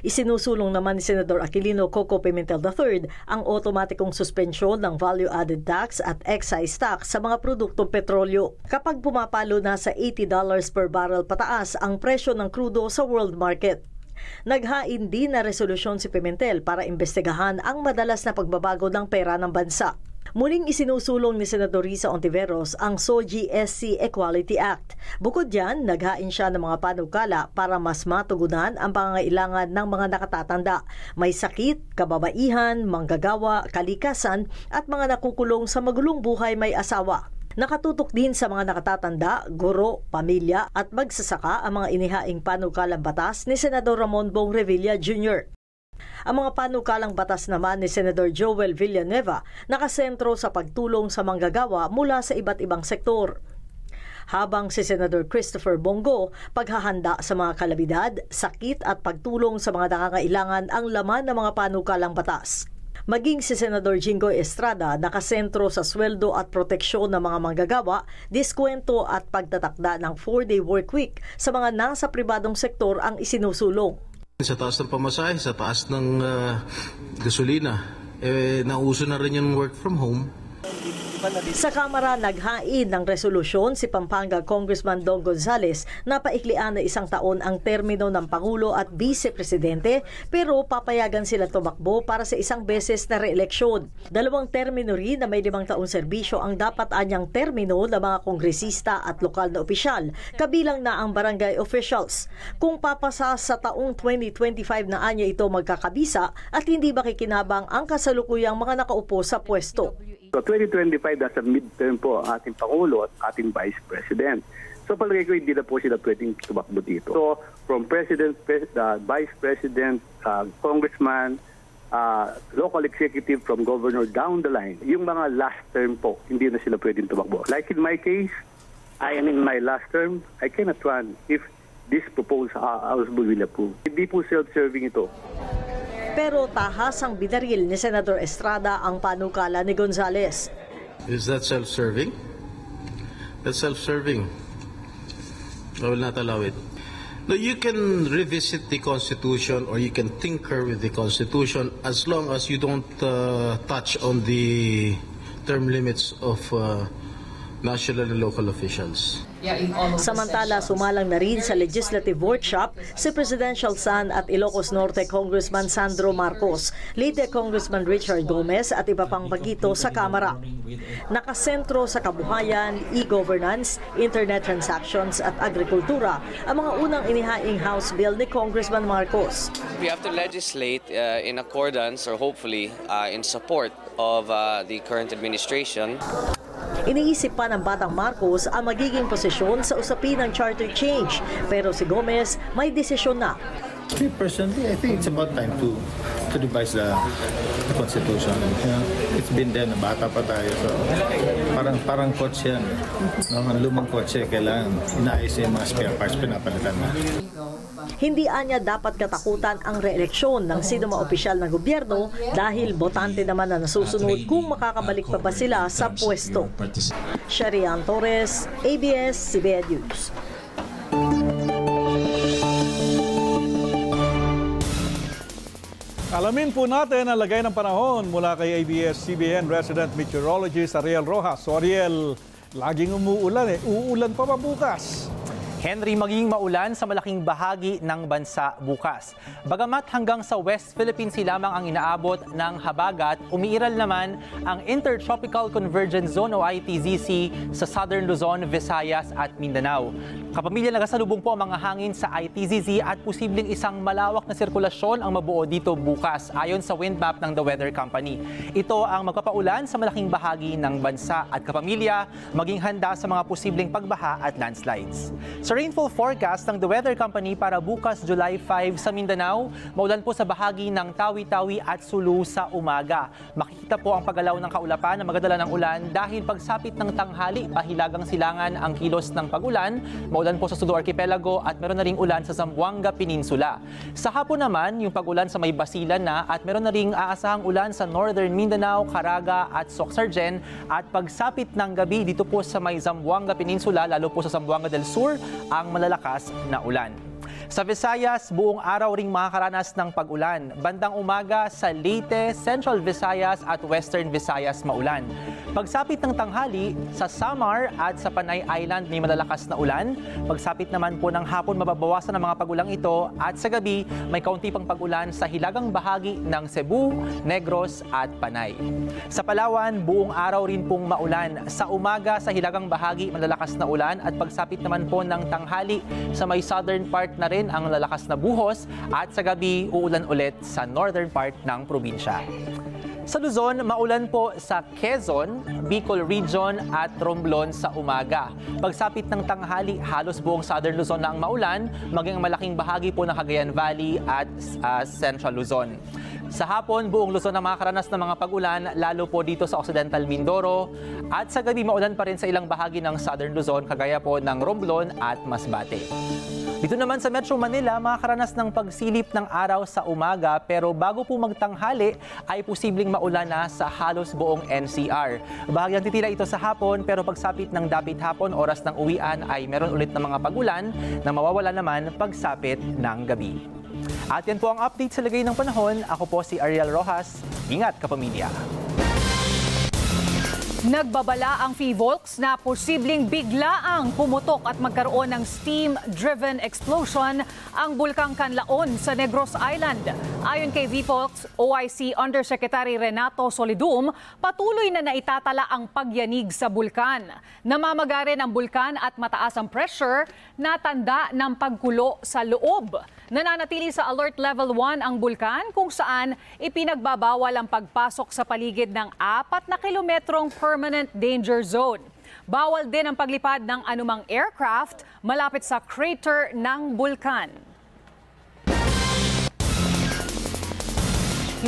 Isinusulong naman ni Senador Aquilino Coco Pimentel the third ang otomatikong suspensyon ng value-added tax at excise tax sa mga produktong petrolyo. Kapag pumapalo na sa eighty dollars per barrel pataas ang presyo ng krudo sa world market. Naghain din na resolusyon si Pimentel para imbestigahan ang madalas na pagbabago ng pera ng bansa. Muling isinusulong ni Sen. Risa Ontiveros ang S O G S C Equality Act. Bukod diyan, naghain siya ng mga panukala para mas matugunan ang pangangailangan ng mga nakatatanda, may sakit, kababaihan, manggagawa, kalikasan at mga nakukulong sa magulong buhay may asawa. Nakatutok din sa mga nakatatanda, guro, pamilya at magsasaka ang mga inihaing panukalang batas ni Senador Ramon Bong Revilla Junior Ang mga panukalang batas naman ni Senador Joel Villanueva nakasentro sa pagtulong sa manggagawa mula sa iba't ibang sektor. Habang si Senador Christopher Bongo, paghahanda sa mga kalabidad, sakit at pagtulong sa mga nakakailangan ang laman ng mga panukalang batas. Maging si Senador Jinggoy Estrada nakasentro sa sweldo at proteksyon ng mga manggagawa, diskwento at pagtatakda ng four-day work week sa mga nasa pribadong sektor ang isinusulong. Sa taas ng pamasahe, sa taas ng uh, gasolina, eh, nauso na rin yung work from home. Sa Kamara, naghain ng resolusyon si Pampanga Congressman Don Gonzales na paiklian na isang taon ang termino ng Pangulo at Vice-Presidente pero papayagan sila tumakbo para sa isang beses na reeleksyon. Dalawang termino rin na may limang taong serbisyo ang dapat anyang termino ng mga kongresista at lokal na opisyal, kabilang na ang barangay officials. Kung papasa sa taong twenty twenty-five na anya ito magkakabisa at hindi makikinabang ang kasalukuyang mga nakaupo sa pwesto. So twenty twenty-five, nasa midterm po ang ating Pangulo at ating Vice President. So palagay ko hindi na po sila pwedeng tumakbo dito. So from President, Pre uh, Vice President, uh, Congressman, uh, local executive from Governor down the line, yung mga last term po, hindi na sila pwedeng tumakbo. Like in my case, I am in my last term, I cannot run if this proposal uh, House Bill will approve. Hindi po self-serving ito. Pero tahasang binaril ni Senador Estrada ang panukala ni Gonzales. Is that self-serving? That's self-serving. I will not allow it. No, you can revisit the Constitution or you can tinker with the Constitution as long as you don't uh, touch on the term limits of uh, national and local officials. Samantala, sumalang na rin sa legislative workshop si Presidential Son at Ilocos Norte Congressman Sandro Marcos, Leyte Congressman Richard Gomez at iba pang bagito sa Kamara. Nakasentro sa kabuhayan, e-governance, internet transactions at agrikultura ang mga unang inihaing House Bill ni Congressman Marcos. We have to legislate uh, in accordance or hopefully uh, in support of uh, the current administration. Iniisip pa ng Batang Marcos ang magiging posisyon sa usapin ng charter change, pero si Gomez may desisyon na. Me personally, I think it's about time to to revise the, the Constitution. You know, it's been there na bata pa tayo. So, parang, parang kotse yan. No, ang lumang kotse, kailangan inaayos yung mga spare parts, pinapalitan na. Hindi anya dapat katakutan ang reeleksyon ng sino mga opisyal ng gobyerno dahil botante naman na nasusunod kung makakabalik pa ba sila sa pwesto. Sherian Torres, A B S C B N News. Alamin po natin ang lagay ng panahon mula kay A B S C B N resident meteorologist Ariel Rojas. So Ariel, laging umuulan eh. Uulan pa ba bukas? Henry, magiging maulan sa malaking bahagi ng bansa bukas. Bagamat hanggang sa West Philippine Sea lamang ang inaabot ng habagat, umiiral naman ang Intertropical Convergence Zone o I T Z C sa Southern Luzon, Visayas at Mindanao. Kapamilya, nagasalubong po ang mga hangin sa I T Z C at posibleng isang malawak na sirkulasyon ang mabuo dito bukas ayon sa wind map ng The Weather Company. Ito ang magpapaulan sa malaking bahagi ng bansa at kapamilya, maging handa sa mga posibleng pagbaha at landslides. Sa rainfall forecast ng The Weather Company para bukas July five sa Mindanao, maulan po sa bahagi ng Tawi-Tawi at Sulu sa umaga. Makikita po ang paggalaw ng kaulapan na magdadala ng ulan dahil pagsapit ng tanghali, pahilagang silangan ang kilos ng pagulan. Maulan po sa Sulu Archipelago at meron na ring ulan sa Zamboanga Peninsula. Sa hapon naman, yung pagulan sa may Basilan na at meron na ring aasahang ulan sa Northern Mindanao, Caraga at Soxargen. At pagsapit ng gabi dito po sa may Zamboanga Peninsula, lalo po sa Zamboanga del Sur, ang malalakas na ulan. Sa Visayas, buong araw ring makakaranas ng pag-ulan. Bandang umaga sa Leyte, Central Visayas at Western Visayas maulan. Pagsapit ng tanghali, sa Samar at sa Panay Island may malalakas na ulan. Pagsapit naman po ng hapon, mababawasan ang mga pag-ulang ito. At sa gabi, may kaunti pang pag-ulan sa hilagang bahagi ng Cebu, Negros at Panay. Sa Palawan, buong araw rin pong maulan. Sa umaga, sa hilagang bahagi, malalakas na ulan. At pagsapit naman po ng tanghali, sa may southern part na rin ang lalakas na buhos at sa gabi uulan ulit sa northern part ng probinsya. Sa Luzon, maulan po sa Quezon, Bicol Region at Romblon sa umaga. Pagsapit ng tanghali, halos buong Southern Luzon na ang maulan, maging malaking bahagi po ng Cagayan Valley at uh, Central Luzon. Sa hapon, buong Luzon na makakaranas ng mga pag-ulan, lalo po dito sa Occidental Mindoro. At sa gabi, maulan pa rin sa ilang bahagi ng Southern Luzon, kagaya po ng Romblon at Masbate. Dito naman sa Metro Manila, makakaranas ng pagsilip ng araw sa umaga, pero bago po magtanghali ay posibleng maulan na sa halos buong N C R. Bahagyang titila ito sa hapon, pero pagsapit ng dapit hapon, oras ng uwian ay meron ulit ng mga pag-ulan na mawawala naman pagsapit ng gabi. At yan po ang update sa lagay ng panahon. Ako po si Ariel Rojas. Ingat, kapamilya! Nagbabala ang PHIVOLCS na posibleng biglaang pumutok at magkaroon ng steam-driven explosion ang Bulkang Canlaon sa Negros Island. Ayon kay PHIVOLCS, O I C Undersecretary Renato Solidum, patuloy na naitatala ang pagyanig sa bulkan. Namamagaren ang bulkan at mataas ang pressure na tanda ng pagkulo sa loob. Nananatili sa Alert Level one ang bulkan kung saan ipinagbabawal ang pagpasok sa paligid ng apat na kilometrong Permanent Danger Zone. Bawal din ang paglipad ng anumang aircraft malapit sa crater ng bulkan.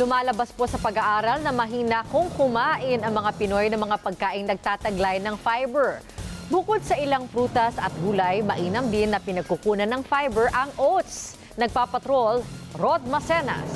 Lumalabas po sa pag-aaral na mahina kung kumain ang mga Pinoy ng mga pagkaing nagtataglay ng fiber. Bukod sa ilang prutas at gulay, mainam din na pinagkukunan ng fiber ang oats. Nagpapatrol, Rod Macenas.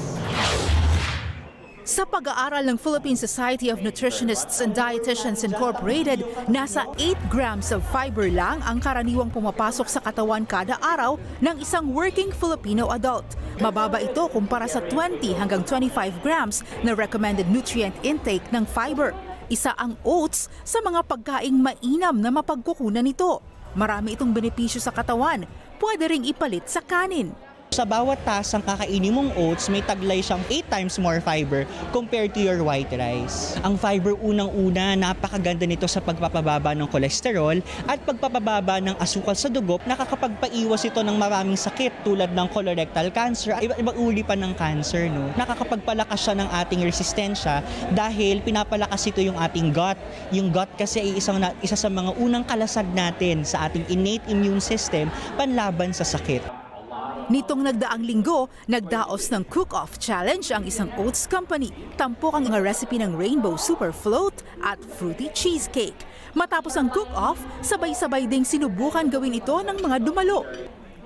Sa pag-aaral ng Philippine Society of Nutritionists and Dietitians Incorporated, nasa eight grams of fiber lang ang karaniwang pumapasok sa katawan kada araw ng isang working Filipino adult. Mababa ito kumpara sa twenty hanggang twenty-five grams na recommended nutrient intake ng fiber. Isa ang oats sa mga pagkaing mainam na mapagkukunan nito. Marami itong benepisyo sa katawan, pwede ring ipalit sa kanin. Sa bawat tasang kakainin mong oats, may taglay siyang eight times more fiber compared to your white rice. Ang fiber unang-una, napakaganda nito sa pagpapababa ng kolesterol at pagpapababa ng asukal sa dugo. Nakakapagpaiwas ito ng maraming sakit tulad ng colorectal cancer, iba-ibang uri pa ng cancer. No? Nakakapagpalakas siya ng ating resistensya dahil pinapalakas ito yung ating gut. Yung gut kasi ay isang, isa sa mga unang kalasag natin sa ating innate immune system panlaban sa sakit. Nitong nagdaang linggo, nagdaos ng cook-off challenge ang isang oats company. Tampok ang mga recipe ng Rainbow Super Float at Fruity Cheesecake. Matapos ang cook-off, sabay-sabay ding sinubukan gawin ito ng mga dumalo.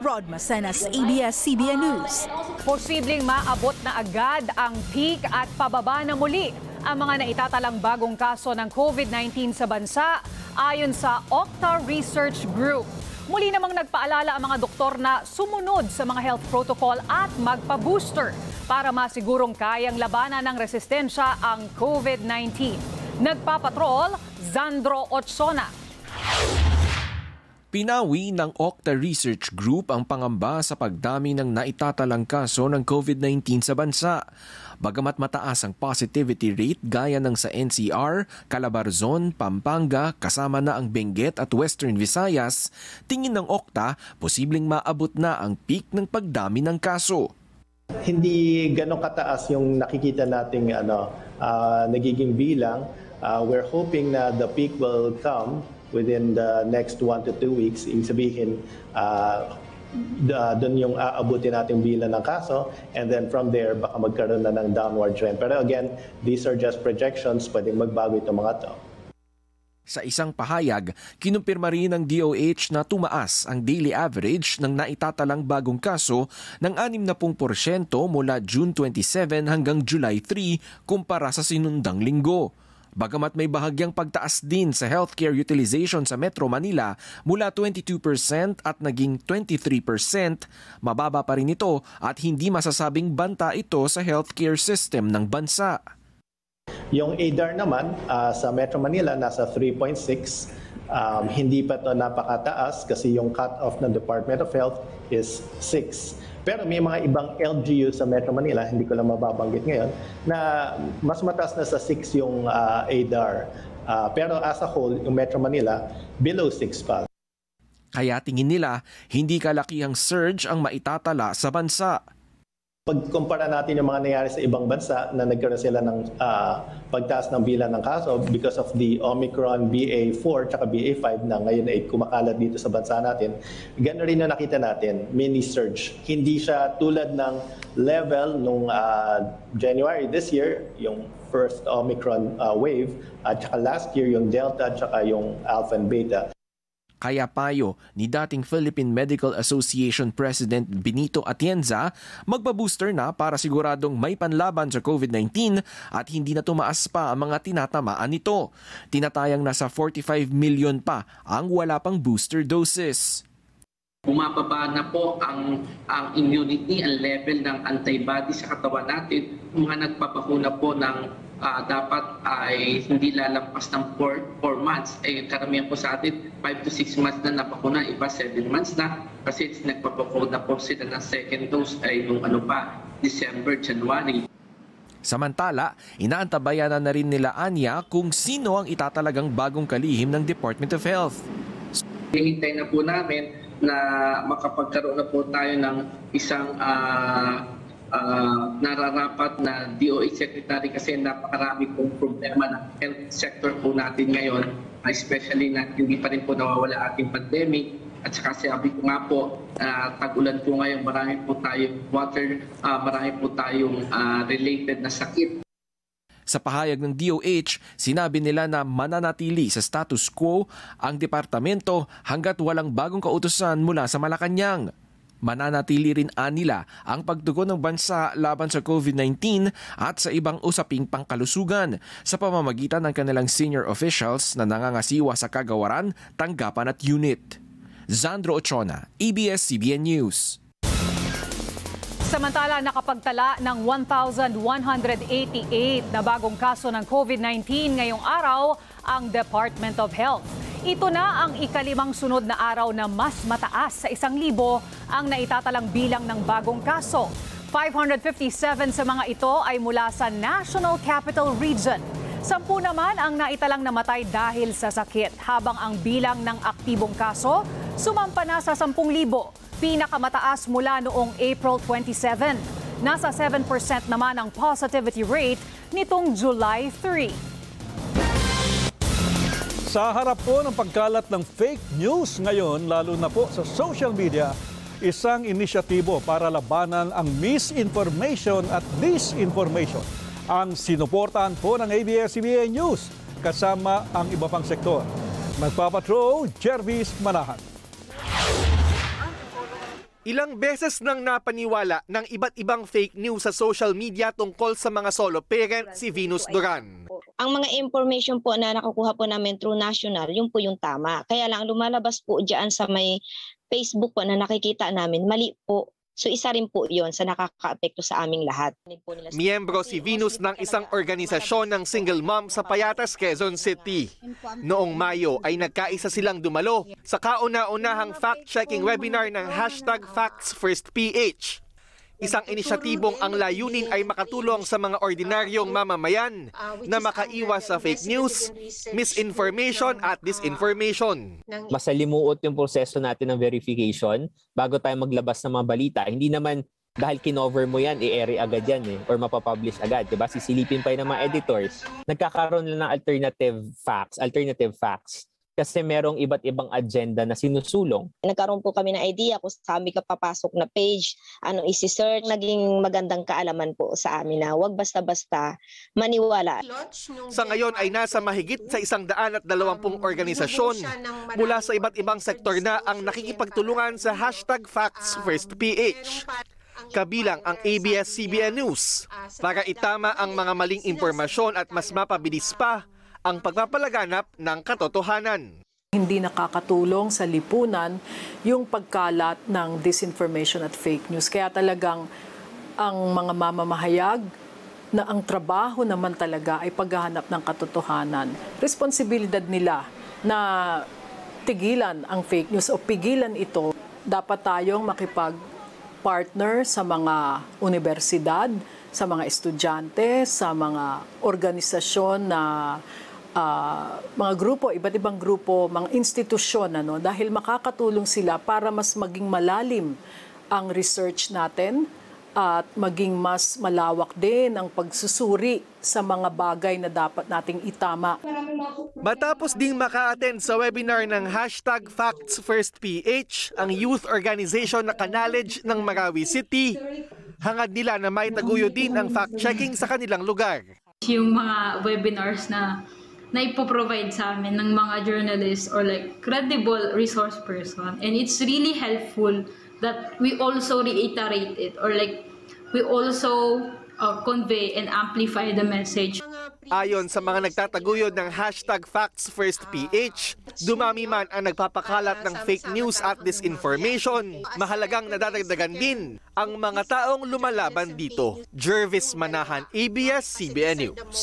Rod Macenas, A B S C B N News. Posibleng maabot na agad ang peak at pababa na muli ang mga naitatalang bagong kaso ng COVID nineteen sa bansa ayon sa Okta Research Group. Muli namang nagpaalala ang mga doktor na sumunod sa mga health protocol at magpa-booster para masigurong kayang labanan ng resistensya ang COVID nineteen. Nagpapatrol, Zandro Otsona. Pinawi ng Okta Research Group ang pangamba sa pagdami ng naitatalang kaso ng COVID nineteen sa bansa. Bagamat mataas ang positivity rate gaya ng sa N C R, Calabarzon, Pampanga, kasama na ang Benguet at Western Visayas, tingin ng Okta, posibleng maabot na ang peak ng pagdami ng kaso. Hindi ganong kataas yung nakikita nating ano, uh, nagiging bilang. Uh, we're hoping na the peak will come within the next one to two weeks. Ibig sabihin, uh, doon yung aabutin natin bilang ng kaso, and then from there, baka magkaroon na ng downward trend. Pero again, these are just projections. Pwedeng magbago itong mga to. Sa isang pahayag, kinumpirma rin ng D O H na tumaas ang daily average ng naitatalang bagong kaso ng sixty percent mula June twenty-seven hanggang July three kumpara sa sinundang linggo. Bagamat may bahagyang pagtaas din sa healthcare utilization sa Metro Manila mula twenty-two percent at naging twenty-three percent, mababa pa rin ito at hindi masasabing banta ito sa healthcare system ng bansa. Yung A D A R naman uh, sa Metro Manila nasa three point six. Um, hindi pa ito napakataas kasi yung cut-off ng Department of Health is six. Pero may mga ibang L G U sa Metro Manila, hindi ko lang mababanggit ngayon, na mas mataas na sa six yung uh, A D A R. Uh, pero as a whole, yung Metro Manila, below six pa. Kaya tingin nila, hindi kalakihang surge ang maitatala sa bansa. Pagkumpara natin yung mga nangyari sa ibang bansa na nagkaroon sila ng uh, pagtaas ng bilang ng kaso because of the Omicron B A four at B A five na ngayon ay kumakalat dito sa bansa natin, gano'n rin na nakita natin, mini surge. Hindi siya tulad ng level nung uh, January this year, yung first Omicron uh, wave, at saka last year yung Delta at saka yung Alpha and Beta. Kaya payo ni dating Philippine Medical Association President Benito Atienza, magbabooster na para siguradong may panlaban sa COVID nineteen at hindi na tumaas pa ang mga tinatamaan nito. Tinatayang nasa forty-five million pa ang wala pang booster doses. Bumababa na po ang, ang immunity, ang level ng antibody sa katawan natin. Mga nagpapakuna po ng Uh, dapat ay hindi lalampas ng four months. Eh, karamihan po sa atin, five to six months na napakuna, iba seven months na kasi nagpapakuna po sila ng second dose ay nung ano pa, December, January. Samantala, inaantabayanan na rin nila Anya kung sino ang itatalagang bagong kalihim ng Department of Health. Hihintay na po namin na makapagkaroon na po tayo ng isang uh, Uh, nararapat na D O H Secretary kasi napakarami pong problema ng health sector po natin ngayon, especially na hindi pa rin po nawawala ating pandemic at saka sabi ko nga po uh, tag-ulan po ngayon, marami po tayong water, uh, marami po tayong uh, related na sakit. Sa pahayag ng D O H, sinabi nila na mananatili sa status quo ang departamento hanggat walang bagong kautusan mula sa Malacanang. Mananatili rin anila ang pagtugon ng bansa laban sa COVID nineteen at sa ibang usaping pangkalusugan sa pamamagitan ng kanilang senior officials na nangangasiwa sa kagawaran, tanggapan at unit. Zandro Otsona, A B S-C B N News. Samantala, nakapagtala ng one thousand one hundred eighty-eight na bagong kaso ng COVID nineteen ngayong araw ang Department of Health. Ito na ang ikalimang sunod na araw na mas mataas sa isang libo ang naitatalang bilang ng bagong kaso. five hundred fifty-seven sa mga ito ay mula sa National Capital Region. Sampu naman ang naitalang namatay dahil sa sakit, habang ang bilang ng aktibong kaso sumampa na sa ten thousand. Pinakamataas mula noong April twenty-seven. Nasa seven percent naman ang positivity rate nitong July three. Sa harap po ng pagkalat ng fake news ngayon, lalo na po sa social media, isang inisyatibo para labanan ang misinformation at disinformation ang sinuportahan po ng A B S-C B N News kasama ang iba pang sektor. Magpapatrol, Jervis Manahan. Ilang beses nang napaniwala ng iba't ibang fake news sa social media tungkol sa mga solo parent si Venus Duran. Ang mga information po na nakukuha po namin through national, yun po yung tama. Kaya lang lumalabas po dyan sa may Facebook po na nakikita namin, mali po. So isa rin po yun sa nakakaapekto sa aming lahat. Miyembro si Venus ng isang organisasyon ng single mom sa Payatas, Quezon City. Noong Mayo ay nagkaisa silang dumalo sa kauna-unahang fact-checking webinar ng hashtag Facts First P H. Isang inisyatibong ang layunin ay makatulong sa mga ordinaryong mamamayan na makaiwas sa fake news, misinformation at disinformation. Masalimuot yung proseso natin ng verification bago tayo maglabas ng mga balita. Hindi naman dahil kinover mo yan, i-air agad yan eh, or mapapublish agad. Diba? Sisilipin pa yun ng mga editors. Nagkakaroon lang ng alternative facts, alternative facts. Kasi merong iba't ibang agenda na sinusulong. Nagkaroon po kami ng idea kung sa aming kapapasok na page, ano isi-search. Naging magandang kaalaman po sa amin na huwag basta-basta maniwala. Sa ngayon ay nasa mahigit sa isang daan at dalawampung organisasyon mula sa iba't ibang sektor na ang nakikipagtulungan sa hashtag Facts First P H. Kabilang ang A B S C B N News para itama ang mga maling impormasyon at mas mapabilis pa ang pagpapalaganap ng katotohanan. Hindi nakakatulong sa lipunan yung pagkalat ng disinformation at fake news. Kaya talagang ang mga mamamahayag na ang trabaho naman talaga ay paghahanap ng katotohanan. Responsibilidad nila na tigilan ang fake news o pigilan ito. Dapat tayong makipag-partner sa mga universidad, sa mga estudyante, sa mga organisasyon na Uh, mga grupo, iba't ibang grupo, mga institusyon, ano, dahil makakatulong sila para mas maging malalim ang research natin at maging mas malawak din ang pagsusuri sa mga bagay na dapat nating itama. Matapos ding maka-attend sa webinar ng hashtag Facts First P H, ang youth organization na Knowledge ng Marawi City, hangad nila na may taguyo din ang fact-checking sa kanilang lugar. Yung mga webinars na na ipoprovide sa amin ng mga journalists or like credible resource person. And it's really helpful that we also reiterate it or like we also uh, convey and amplify the message. Ayon sa mga nagtataguyod ng hashtag Facts First P H, dumami man ang nagpapakalat ng fake news at disinformation, mahalagang nadadagdagan din ang mga taong lumalaban dito. Jervis Manahan, A B S C B N News.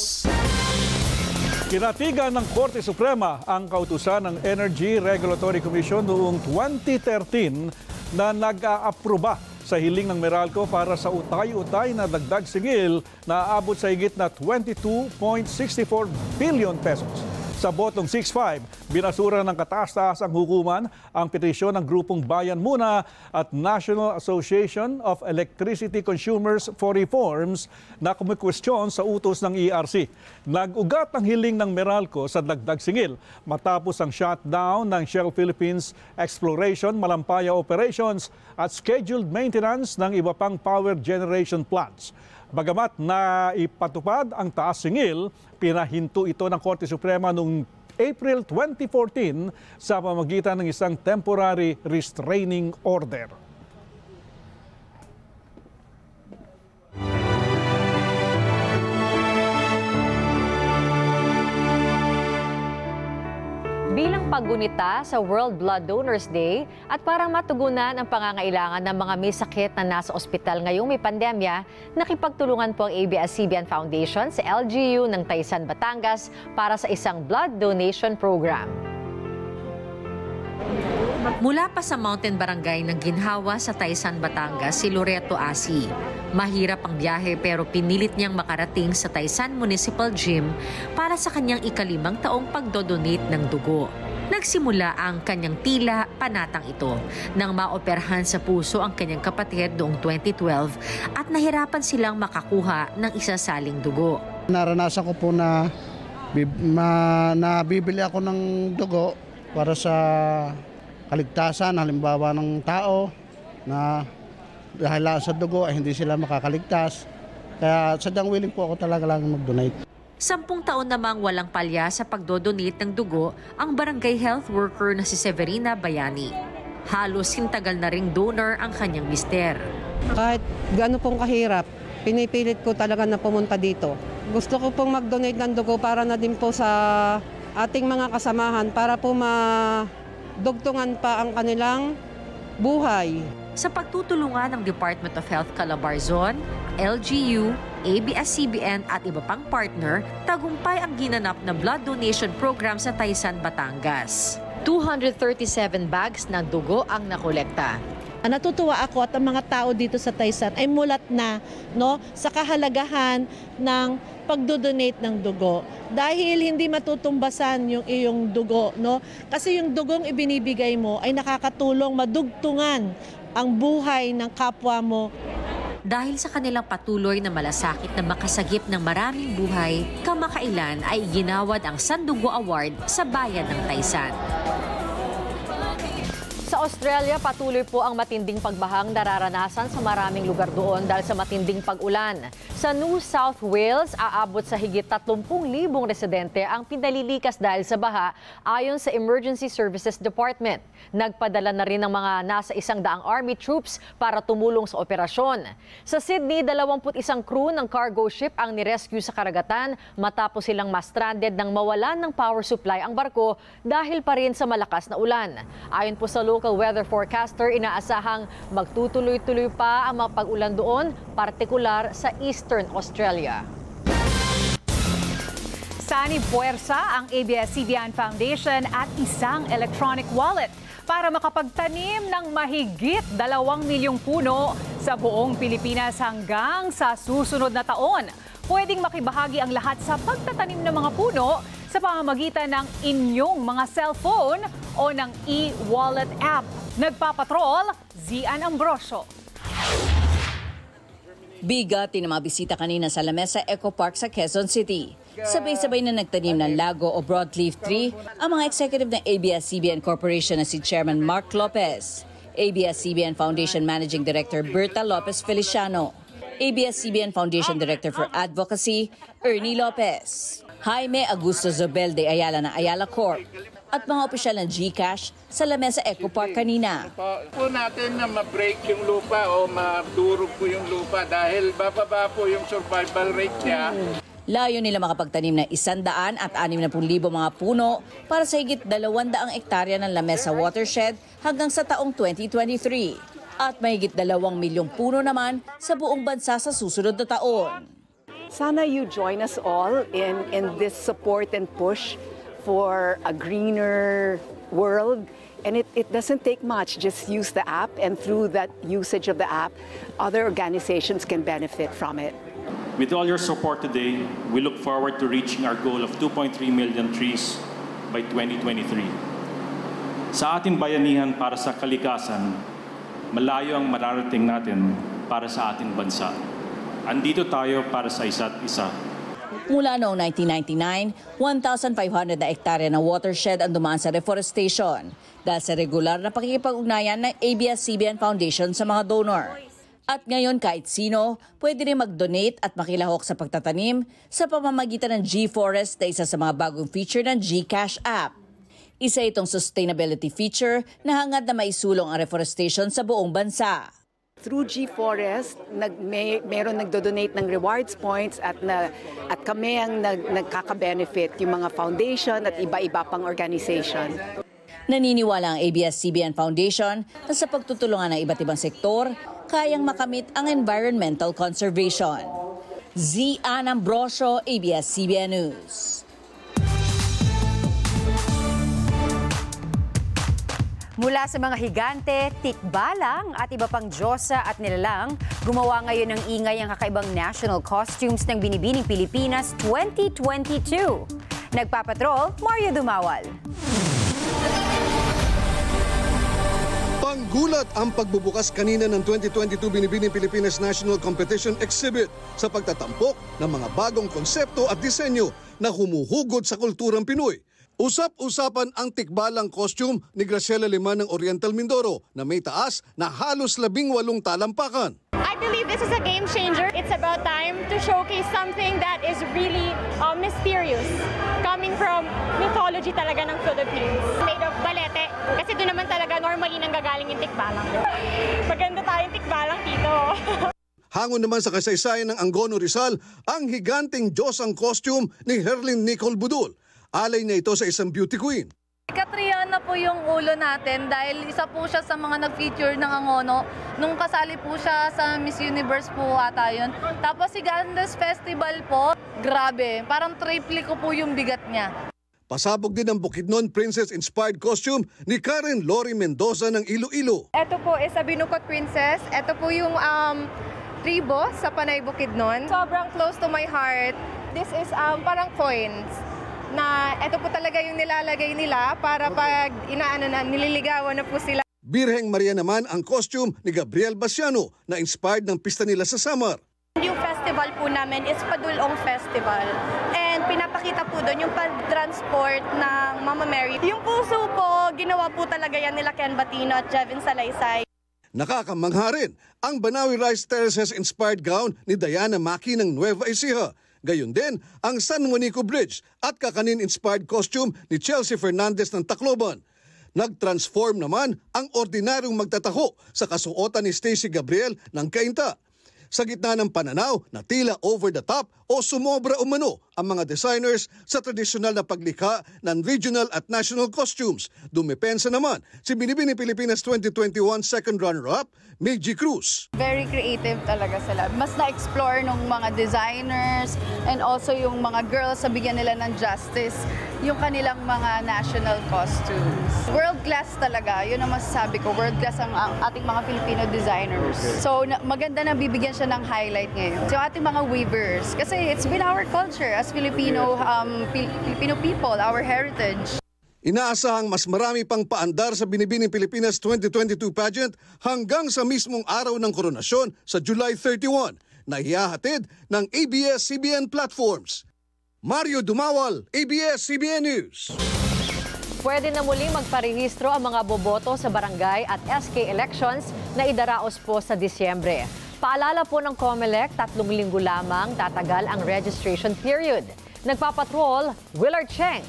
Kinatigan ng Korte Suprema ang kautusan ng Energy Regulatory Commission noong twenty thirteen na nag-aaproba sa hiling ng Meralco para sa utay-utay na dagdag singil na aabot sa higit na twenty-two point six four billion pesos. Sa botong six five, binasura ng kataas-taas ang hukuman ang petisyon ng grupong Bayan Muna at National Association of Electricity Consumers for Reforms na kumikwestiyon sa utos ng E R C. Nag-ugat ang hiling ng Meralco sa dagdag singil matapos ang shutdown ng Shell Philippines Exploration, Malampaya Operations at scheduled maintenance ng iba pang power generation plants. Bagamat na ipatupad ang taas singil, pinahinto ito ng Korte Suprema noong April twenty fourteen sa pamamagitan ng isang temporary restraining order. Bilang paggunita sa World Blood Donors Day at para matugunan ang pangangailangan ng mga may sakit na nasa ospital ngayong may pandemya, nakipagtulungan po ang A B S C B N Foundation sa L G U ng Taysan, Batangas para sa isang blood donation program. Mula pa sa Mountain Barangay ng Ginhawa sa Taysan, Batangas, si Loreto Asi. Mahirap ang biyahe pero pinilit niyang makarating sa Taysan Municipal Gym para sa kanyang ikalimang taong pagdodonate ng dugo. Nagsimula ang kanyang tila panatang ito nang maoperahan sa puso ang kanyang kapatid noong twenty twelve at nahirapan silang makakuha ng isasaling dugo. Naranasan ko po na nabibili ako ng dugo para sa kaligtasan, halimbawa ng tao na dahil sa dugo ay hindi sila makakaligtas. Kaya sadyang willing po ako talaga lang mag-donate. Sampung taon namang walang palya sa pagdodonate ng dugo ang barangay health worker na si Severina Bayani. Halos hintagal na ring donor ang kanyang mister. Kahit gano'n pong kahirap, pinipilit ko talaga na pumunta dito. Gusto ko pong mag-donate ng dugo para na din po sa ating mga kasamahan para po madugtungan pa ang kanilang buhay. sa pagtutulungan ng Department of Health Calabar Zone, L G U, A B S C B N at iba pang partner, tagumpay ang ginanap na blood donation program sa Taysan, Batangas. two hundred thirty-seven bags ng dugo ang nakolekta. Natutuwa ako at ang mga tao dito sa Taysan ay mulat na no, sa kahalagahan ng pagdodonate ng dugo. Dahil hindi matutumbasan yung iyong dugo. No? Kasi yung dugong ibinibigay mo ay nakakatulong madugtungan ang buhay ng kapwa mo. Dahil sa kanilang patuloy na malasakit na makasagip ng maraming buhay, kamakailan ay ginawad ang Sandugo Award sa bayan ng Taysan. Sa Australia, patuloy po ang matinding pagbahang nararanasan sa maraming lugar doon dahil sa matinding pag-ulan. Sa New South Wales, aabot sa higit tatlumpung libo residente ang pinalilikas dahil sa baha ayon sa Emergency Services Department. Nagpadala na rin ng mga nasa isang daang army troops para tumulong sa operasyon. Sa Sydney, dalawampu't isang crew ng cargo ship ang nirescue sa karagatan matapos silang ma-stranded nang mawalan ng power supply ang barko dahil pa rin sa malakas na ulan. Ayon po sa local weather forecaster, inaasahang magtutuloy-tuloy pa ang mga pag-ulan doon, partikular sa Eastern Australia. Sani puwersa ang A B S C B N Foundation at isang electronic wallet para makapagtanim ng mahigit dalawang milyong puno sa buong Pilipinas hanggang sa susunod na taon. Pwedeng makibahagi ang lahat sa pagtatanim ng mga puno sa pamamagitan ng inyong mga cellphone o ng e-wallet app. Nagpapatrol, Zian Ambrosio. Bigat din ang mga bisita kanina sa Lamesa Eco Park sa Quezon City. Sabay-sabay na nagtanim ng lago o broadleaf tree ang mga executive ng A B S C B N Corporation na si Chairman Mark Lopez, A B S C B N Foundation Managing Director Berta Lopez Feliciano, A B S C B N Foundation Director for Advocacy, Ernie Lopez, Jaime Augusto Zobel de Ayala ng Ayala Corp, at mga opisyal ng GCash sa Lamesa Eco Park kanina. Po natin na ma-break yung lupa o madurog po yung lupa dahil bababa po yung survival rate niya. Layo nila makapagtanim ng isandaan at anim na pung libo mga puno para sa higit dalawang daang ektarya ng Lamesa Watershed hanggang sa taong twenty twenty-three. At mahigit dalawang milyong puno naman sa buong bansa sa susunod na taon. Sana you join us all in, in this support and push for a greener world. And it, it doesn't take much. Just use the app, and through that usage of the app, other organizations can benefit from it. With all your support today, we look forward to reaching our goal of two point three million trees by twenty twenty-three. Sa ating bayanihan para sa kalikasan, malayo ang mararating natin para sa ating bansa. Andito tayo para sa isa't isa. Mula noong nineteen ninety-nine, one thousand five hundred na ektarya na watershed ang dumaan sa reforestation dahil sa regular na pakikipag-ugnayan ng A B S C B N Foundation sa mga donor. At ngayon kahit sino, pwede rin mag-donate at makilahok sa pagtatanim sa pamamagitan ng GForest na isa sa mga bagong feature ng GCash app. Isa itong sustainability feature na hangad na maisulong ang reforestation sa buong bansa. Through GForest, nag, may, meron nagdodonate ng rewards points at, na, at kami ang nag, nagkakabenefit, yung mga foundation at iba-iba pang organization. Naniniwala ang A B S C B N Foundation na sa pagtutulungan ng iba't ibang sektor, kayang makamit ang environmental conservation. Zian Ambrosio, A B S C B N News. Mula sa mga higante, tikbalang at iba pang diyosa at nilalang, gumawa ngayon ng ingay ang kakaibang national costumes ng Binibining Pilipinas twenty twenty-two. Nagpapatrol, Mario Dumawal. Panggulat ang pagbubukas kanina ng twenty twenty-two Binibining Pilipinas National Competition Exhibit sa pagtatampok ng mga bagong konsepto at disenyo na humuhugod sa kulturang Pinoy. Usap-usapan ang tikbalang costume ni Graciela Liman ng Oriental Mindoro na may taas na halos labing walong talampakan. I believe this is a game changer. It's about time to showcase something that is really uh, mysterious. Coming from mythology talaga ng Philippines. Made of balete. Kasi doon naman talaga normally nanggagaling yung tikbalang. Maganda tayong tikbalang dito. Hangon naman sa kasaysayan ng Angono Rizal ang higanting diyosang costume ni Herlin Nicole Budol. Alay na ito sa isang beauty queen. Katriana po yung ulo natin dahil isa po siya sa mga nag-feature ng Angono. Nung kasali po siya sa Miss Universe po ata yun. Tapos si Gandas Festival po, grabe. Parang triple ko po yung bigat niya. Pasabog din ang Bukidnon Princess-inspired costume ni Karen Lori Mendoza ng Iloilo. Ito po is a Binukot Princess. Ito po yung um, tribo sa Panay Bukidnon. Sobrang close to my heart. This is um, parang coins. Na ito po talaga yung nilalagay nila para pag inaano na, nililigawan na po sila. Birheng Maria naman ang costume ni Gabriel Basiano na inspired ng pista nila sa Samar. Yung festival po namin is Padulong Festival. And pinapakita po doon yung pag-transport ng Mama Mary. Yung puso po, ginawa po talaga yan nila Ken Batino at Jevin Salaysay. Nakakamangha rin ang Banawi Rice Terraces inspired gown ni Diana Maki ng Nueva Ecija. Gayon din ang San Juanico Bridge at kakanin-inspired costume ni Chelsea Fernandez ng Tacloban. Nag-transform naman ang ordinaryong magtataho sa kasuotan ni Stacy Gabriel ng Kainta. Sa gitna ng pananaw na tila over the top o sumobra umano ang mga designers sa tradisyonal na paglikha ng regional at national costumes. Dumepensa naman si Binibining Pilipinas twenty twenty-one second runner-up, Meiji Cruz. Very creative talaga sila. Mas na-explore ng mga designers and also yung mga girls sa bigyan nila ng justice yung kanilang mga national costumes. World-class talaga. Yun ang masasabi ko. World-class ang, ang ating mga Filipino designers. So na, maganda na bibigyan siya ng highlight ngayon. So ating mga weavers. Kasi it's been our culture as Filipino, um, Filipino people, our heritage. Inaasahang mas marami pang paandar sa Binibining Pilipinas twenty twenty-two pageant hanggang sa mismong araw ng koronasyon sa July thirty-first na hihahatid ng A B S C B N platforms. Mario Dumawal, A B S C B N News. Pwede na muli magparehistro ang mga boboto sa barangay at S K elections na idaraos po sa Disyembre. Paalala po ng COMELEC, tatlong linggo lamang tatagal ang registration period. Nagpapatrol, Willard Cheng.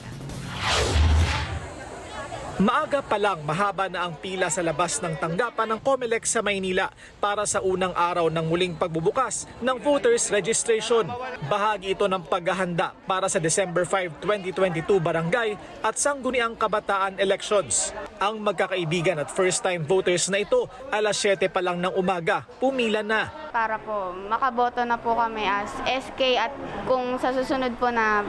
Maaga pa lang, mahaba na ang pila sa labas ng tanggapan ng COMELEC sa Maynila para sa unang araw ng muling pagbubukas ng voters registration. Bahagi ito ng paghahanda para sa December five, twenty twenty-two barangay at sangguniang kabataan elections. Ang magkakaibigan at first-time voters na ito, alas siyete pa lang ng umaga, pumila na. Para po, makaboto na po kami as S K at kung sa susunod po na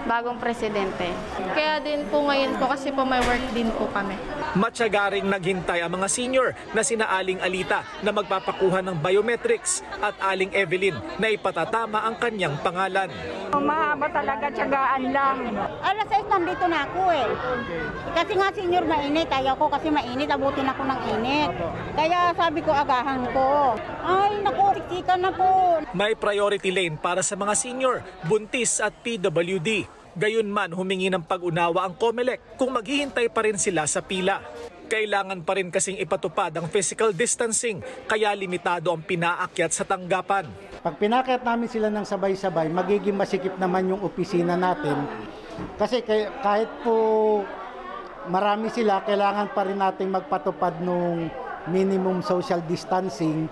bagong presidente. Kaya din po ngayon po kasi po may work din po kami. Matyagaring naghintay ang mga senior na sina Aling Alita na magpapakuha ng biometrics at Aling Evelyn na ipatatama ang kanyang pangalan. Mahaba talaga, tiyagaan lang. alas sais nandito na ako eh. Kasi nga senior mainit, ayaw ko kasi mainit, abutin ako ng init. Kaya sabi ko agahan ko. Ay naku, tiksikan na po. May priority lane para sa mga senior, buntis at P W D. Gayunman humingi ng pag-unawa ang COMELEC kung maghihintay pa rin sila sa pila. Kailangan pa rin kasing ipatupad ang physical distancing kaya limitado ang pinaakyat sa tanggapan. Pag pinaakyat namin sila ng sabay-sabay, magiging masikip naman yung opisina natin. Kasi kahit po marami sila, kailangan pa rin natin magpatupad ng minimum social distancing.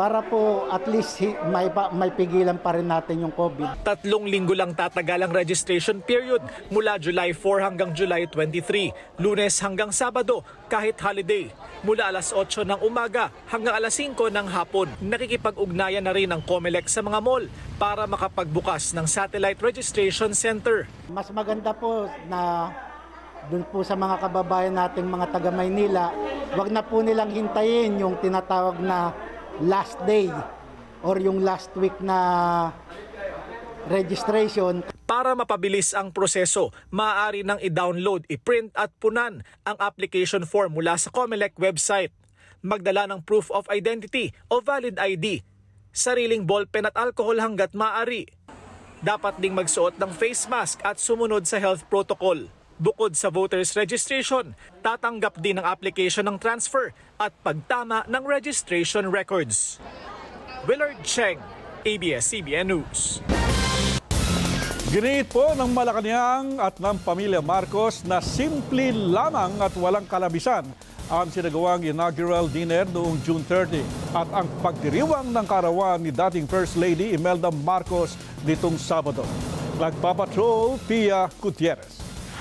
Para po at least may, may pigilan pa rin natin yung COVID. Tatlong linggo lang tatagal ang registration period mula July four hanggang July twenty-three, Lunes hanggang Sabado kahit holiday. Mula alas otso ng umaga hanggang alas singko ng hapon, nakikipag-ugnayan na rin ang COMELEC sa mga mall para makapagbukas ng Satellite Registration Center. Mas maganda po na doon po sa mga kababayan nating mga taga-Maynila, wag na po nilang hintayin yung tinatawag na last day or yung last week na registration. Para mapabilis ang proseso, maaari nang i-download, i-print at punan ang application form mula sa COMELEC website. Magdala ng proof of identity o valid I D, sariling ballpen at alcohol hanggat maaari. Dapat ding magsuot ng face mask at sumunod sa health protocol. Bukod sa voters registration, tatanggap din ang application ng transfer at pagtama ng registration records. Willard Cheng, A B S C B N News. Giniit po ng Malacanang at ng pamilya Marcos na simple lamang at walang kalabisan ang sinagawang inaugural dinner noong June thirtieth at ang pagdiriwang ng kaarawan ni dating First Lady Imelda Marcos nitong Sabado. Nagpapatrol, Pia Gutierrez.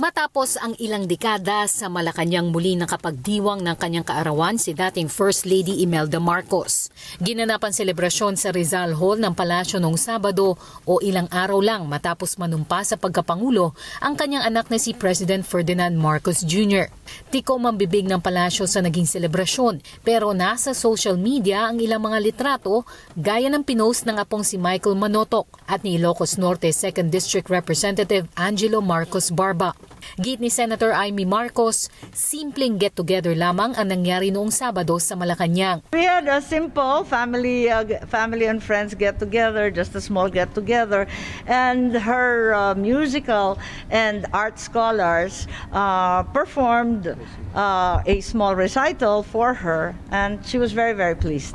matapos ang ilang dekada sa Malacanang muli nakapagdiwang ng kanyang kaarawan si dating First Lady Imelda Marcos. Ginanapan selebrasyon sa Rizal Hall ng palasyo noong Sabado o ilang araw lang matapos manumpa sa pagkapangulo ang kanyang anak na si President Ferdinand Marcos Junior Tikom ang bibig ng palasyo sa naging selebrasyon pero nasa social media ang ilang mga litrato gaya ng pinost ng apong si Michael Manotok at ni Ilocos Norte second District Representative Angelo Marcos Barba. Git ni Senator Amy Marcos, simpleng get-together lamang ang nangyari noong Sabado sa Malacanang. We had a simple family uh, family and friends get-together, just a small get-together, and her uh, musical and art scholars uh, performed uh, a small recital for her, and she was very, very pleased.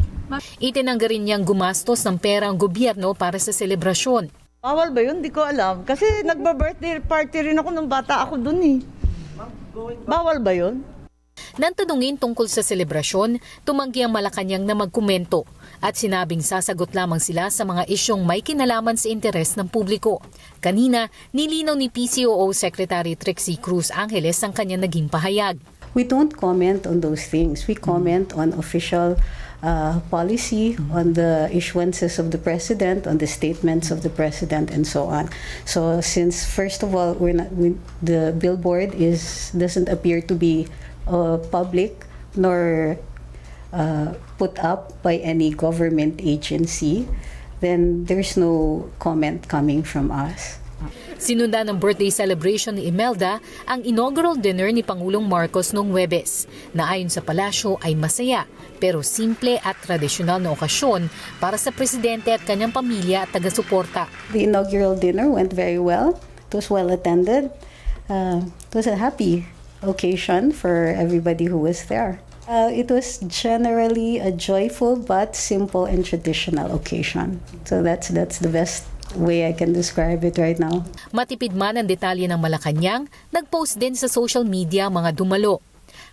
Itinanggi rin niyang gumastos ng pera ang gobyerno para sa selebrasyon. Bawal ba yun? Di ko alam. Kasi nagba-birthday party rin ako nung bata ako dun eh. Bawal ba yun? Nang tanungin tungkol sa selebrasyon, tumanggi ang Malacanang na magkomento at sinabing sasagot lamang sila sa mga isyong may kinalaman sa interes ng publiko. Kanina, nilinaw ni P C O O Secretary Trixie Cruz Angeles ang kanya naging pahayag. We don't comment on those things. We comment on official uh, policy, on the issuances of the president, on the statements of the president, and so on. So, since first of all, we're not we, the billboard is doesn't appear to be uh, public nor uh, put up by any government agency, then there's no comment coming from us. Sinundan ng birthday celebration ni Imelda ang inaugural dinner ni Pangulong Marcos noong Huwebes na ayon sa palasyo ay masaya pero simple at tradisyonal na okasyon para sa presidente at kanyang pamilya at taga-suporta. The inaugural dinner went very well. It was well attended. Uh, it was a happy occasion for everybody who was there. Uh, it was generally a joyful but simple and traditional occasion. So that's that's the best way I can describe it right now. Matipid man ang detalye ng Malacanang, nagpost din sa social media mga dumalo.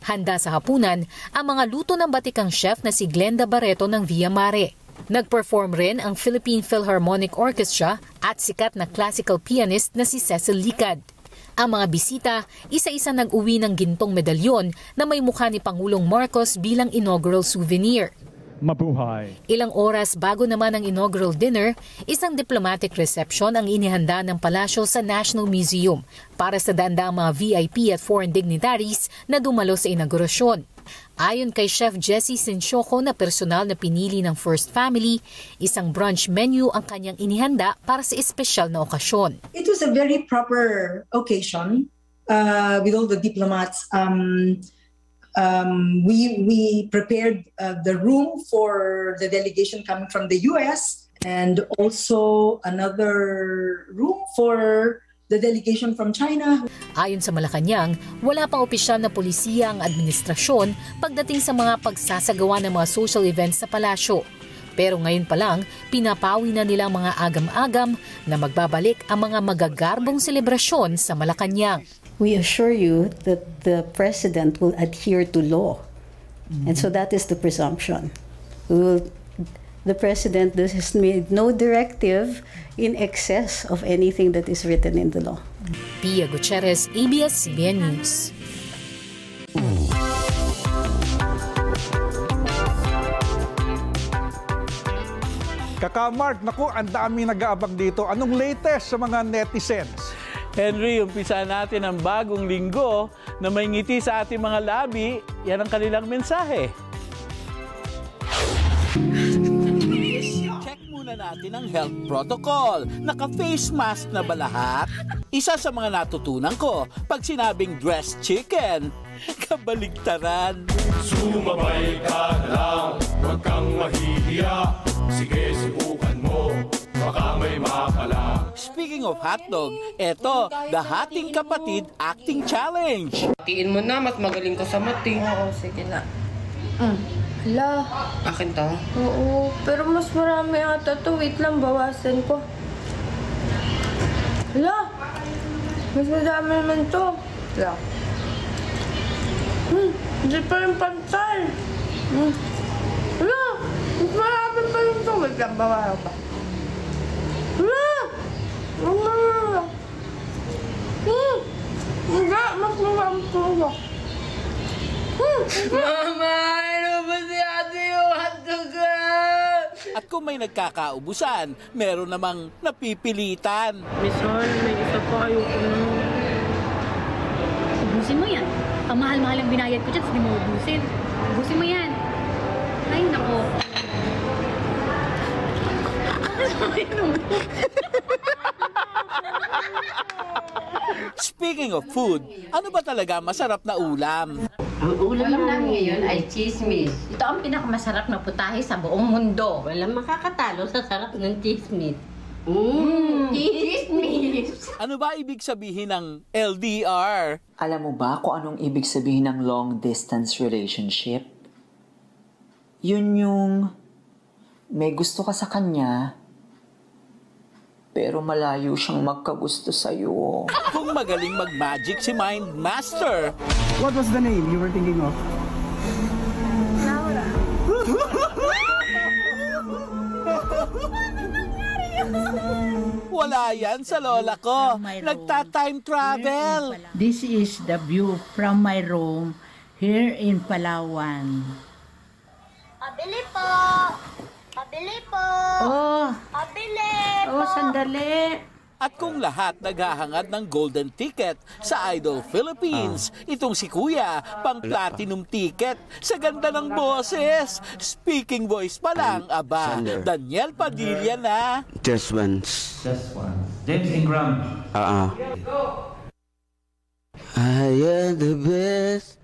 Handa sa hapunan ang mga luto ng batikang chef na si Glenda Barreto ng Via Mare. Nagperform rin ang Philippine Philharmonic Orchestra at sikat na classical pianist na si Cecil Licad. Ang mga bisita, isa-isa nag-uwi ng gintong medalyon na may mukha ni Pangulong Marcos bilang inaugural souvenir. Mabuhay. Ilang oras bago naman ang inaugural dinner, isang diplomatic reception ang inihanda ng palasyo sa National Museum para sa daandang mga V I P at foreign dignitaries na dumalo sa inaugurasyon. Ayon kay Chef Jesse Sinchoko na personal na pinili ng First Family, isang brunch menu ang kanyang inihanda para sa espesyal na okasyon. It was a very proper occasion uh, with all the diplomats. Um, Um, we, we prepared uh, the room for the delegation coming from the U S and also another room for the delegation from China. Ayon sa Malacanang, wala pang opisyal na polisiya ang administrasyon pagdating sa mga pagsasagawa ng mga social events sa palasyo. Pero ngayon pa lang, pinapawi na nila mga agam-agam na magbabalik ang mga magagarbong selebrasyon sa Malacanang. We assure you that the president will adhere to law. Mm-hmm. And so that is the presumption. We will, the president has made no directive in excess of anything that is written in the law. Pia Gutierrez, A B S C B N News. Kaka-Mark, naku, ang dami nag-aabang dito. Anong latest sa mga netizens? Henry, umpisa natin ang bagong linggo na may ngiti sa ating mga labi. Yan ang kanilang mensahe. Check muna natin ang health protocol. Naka-face mask na ba lahat? Isa sa mga natutunan ko pag sinabing dressed chicken, kabaligtaran. Sumabay ka lang, huwag kang mahihiya. Sige, subukan mo. Baka may makala. Speaking of hotdog, eto, the Hating Kapatid Acting Challenge. Tiin mo na, mas magaling ka sa mati. Oo, sige na. Mm. Hala. Akin to? Oo, pero mas marami ata to. Wait lang, bawasan ko. Hala. Mas madami naman to. Hala. Hmm, hindi pa rin pantay. Hmm. Hala. Mas marami pa rin to. Wait lang, bawasan ko. Hindi, mas maraming tuyo. Mama, ano ba si ate yung hotdog ka? At kung may nagkakaubusan, meron namang napipilitan. Misol, may isa pa kayo. Ubusin mo yan. Ang mahal-mahal ang binayad ko dyan, hindi mo ubusin. Ubusin mo yan. Ay, nako. Speaking of food, ano ba talaga masarap na ulam? Ang ulam namin ngayon ay chismis. Ito ang pinakamasarap na putahe sa buong mundo. Walang makakatalo sa sarap ng chismis. Mmm, chismis! Ano ba ibig sabihin ng L D R? Alam mo ba kung anong ibig sabihin ng long distance relationship? Yun yung may gusto ka sa kanya, pero malayo siyang magkagusto sa'yo. Kung magaling mag-magic si Mind Master. What was the name you were thinking of? Laura. Wala yan sa lola ko. Nagta-time travel. This is the view from my room here in Palawan. Pabili po! Pabili po! Oh. Pabili po! Oh, sandali! At kung lahat naghahangad ng golden ticket sa Idol Philippines, ah. itong si Kuya, pang-platinum ticket, sa ganda ng boses. Speaking voice pa lang, I'm aba, Sander. Daniel Padilla na. Just once. Just once. James Ingram. Uh-uh. I am the best.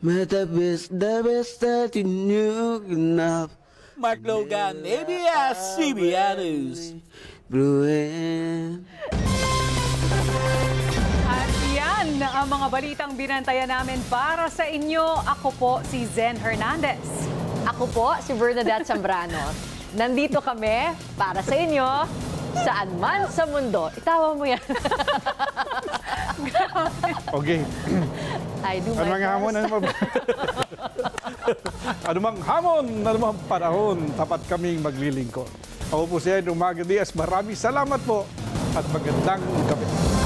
May the best, the best that you knew enough. Mark Logan, A B S C B N News. At yan ang mga balitang binantayan namin para sa inyo. Ako po si Zen Hernandez. Ako po si Bernadette Zambrano. Nandito kami para sa inyo saan man sa mundo. Itawa mo yan. Okay. I do my best. Anumang hamon, anumang panahon, tapat kaming maglilingkod. Ako po si Edumag Diaz. Maraming salamat po at magandang gabi.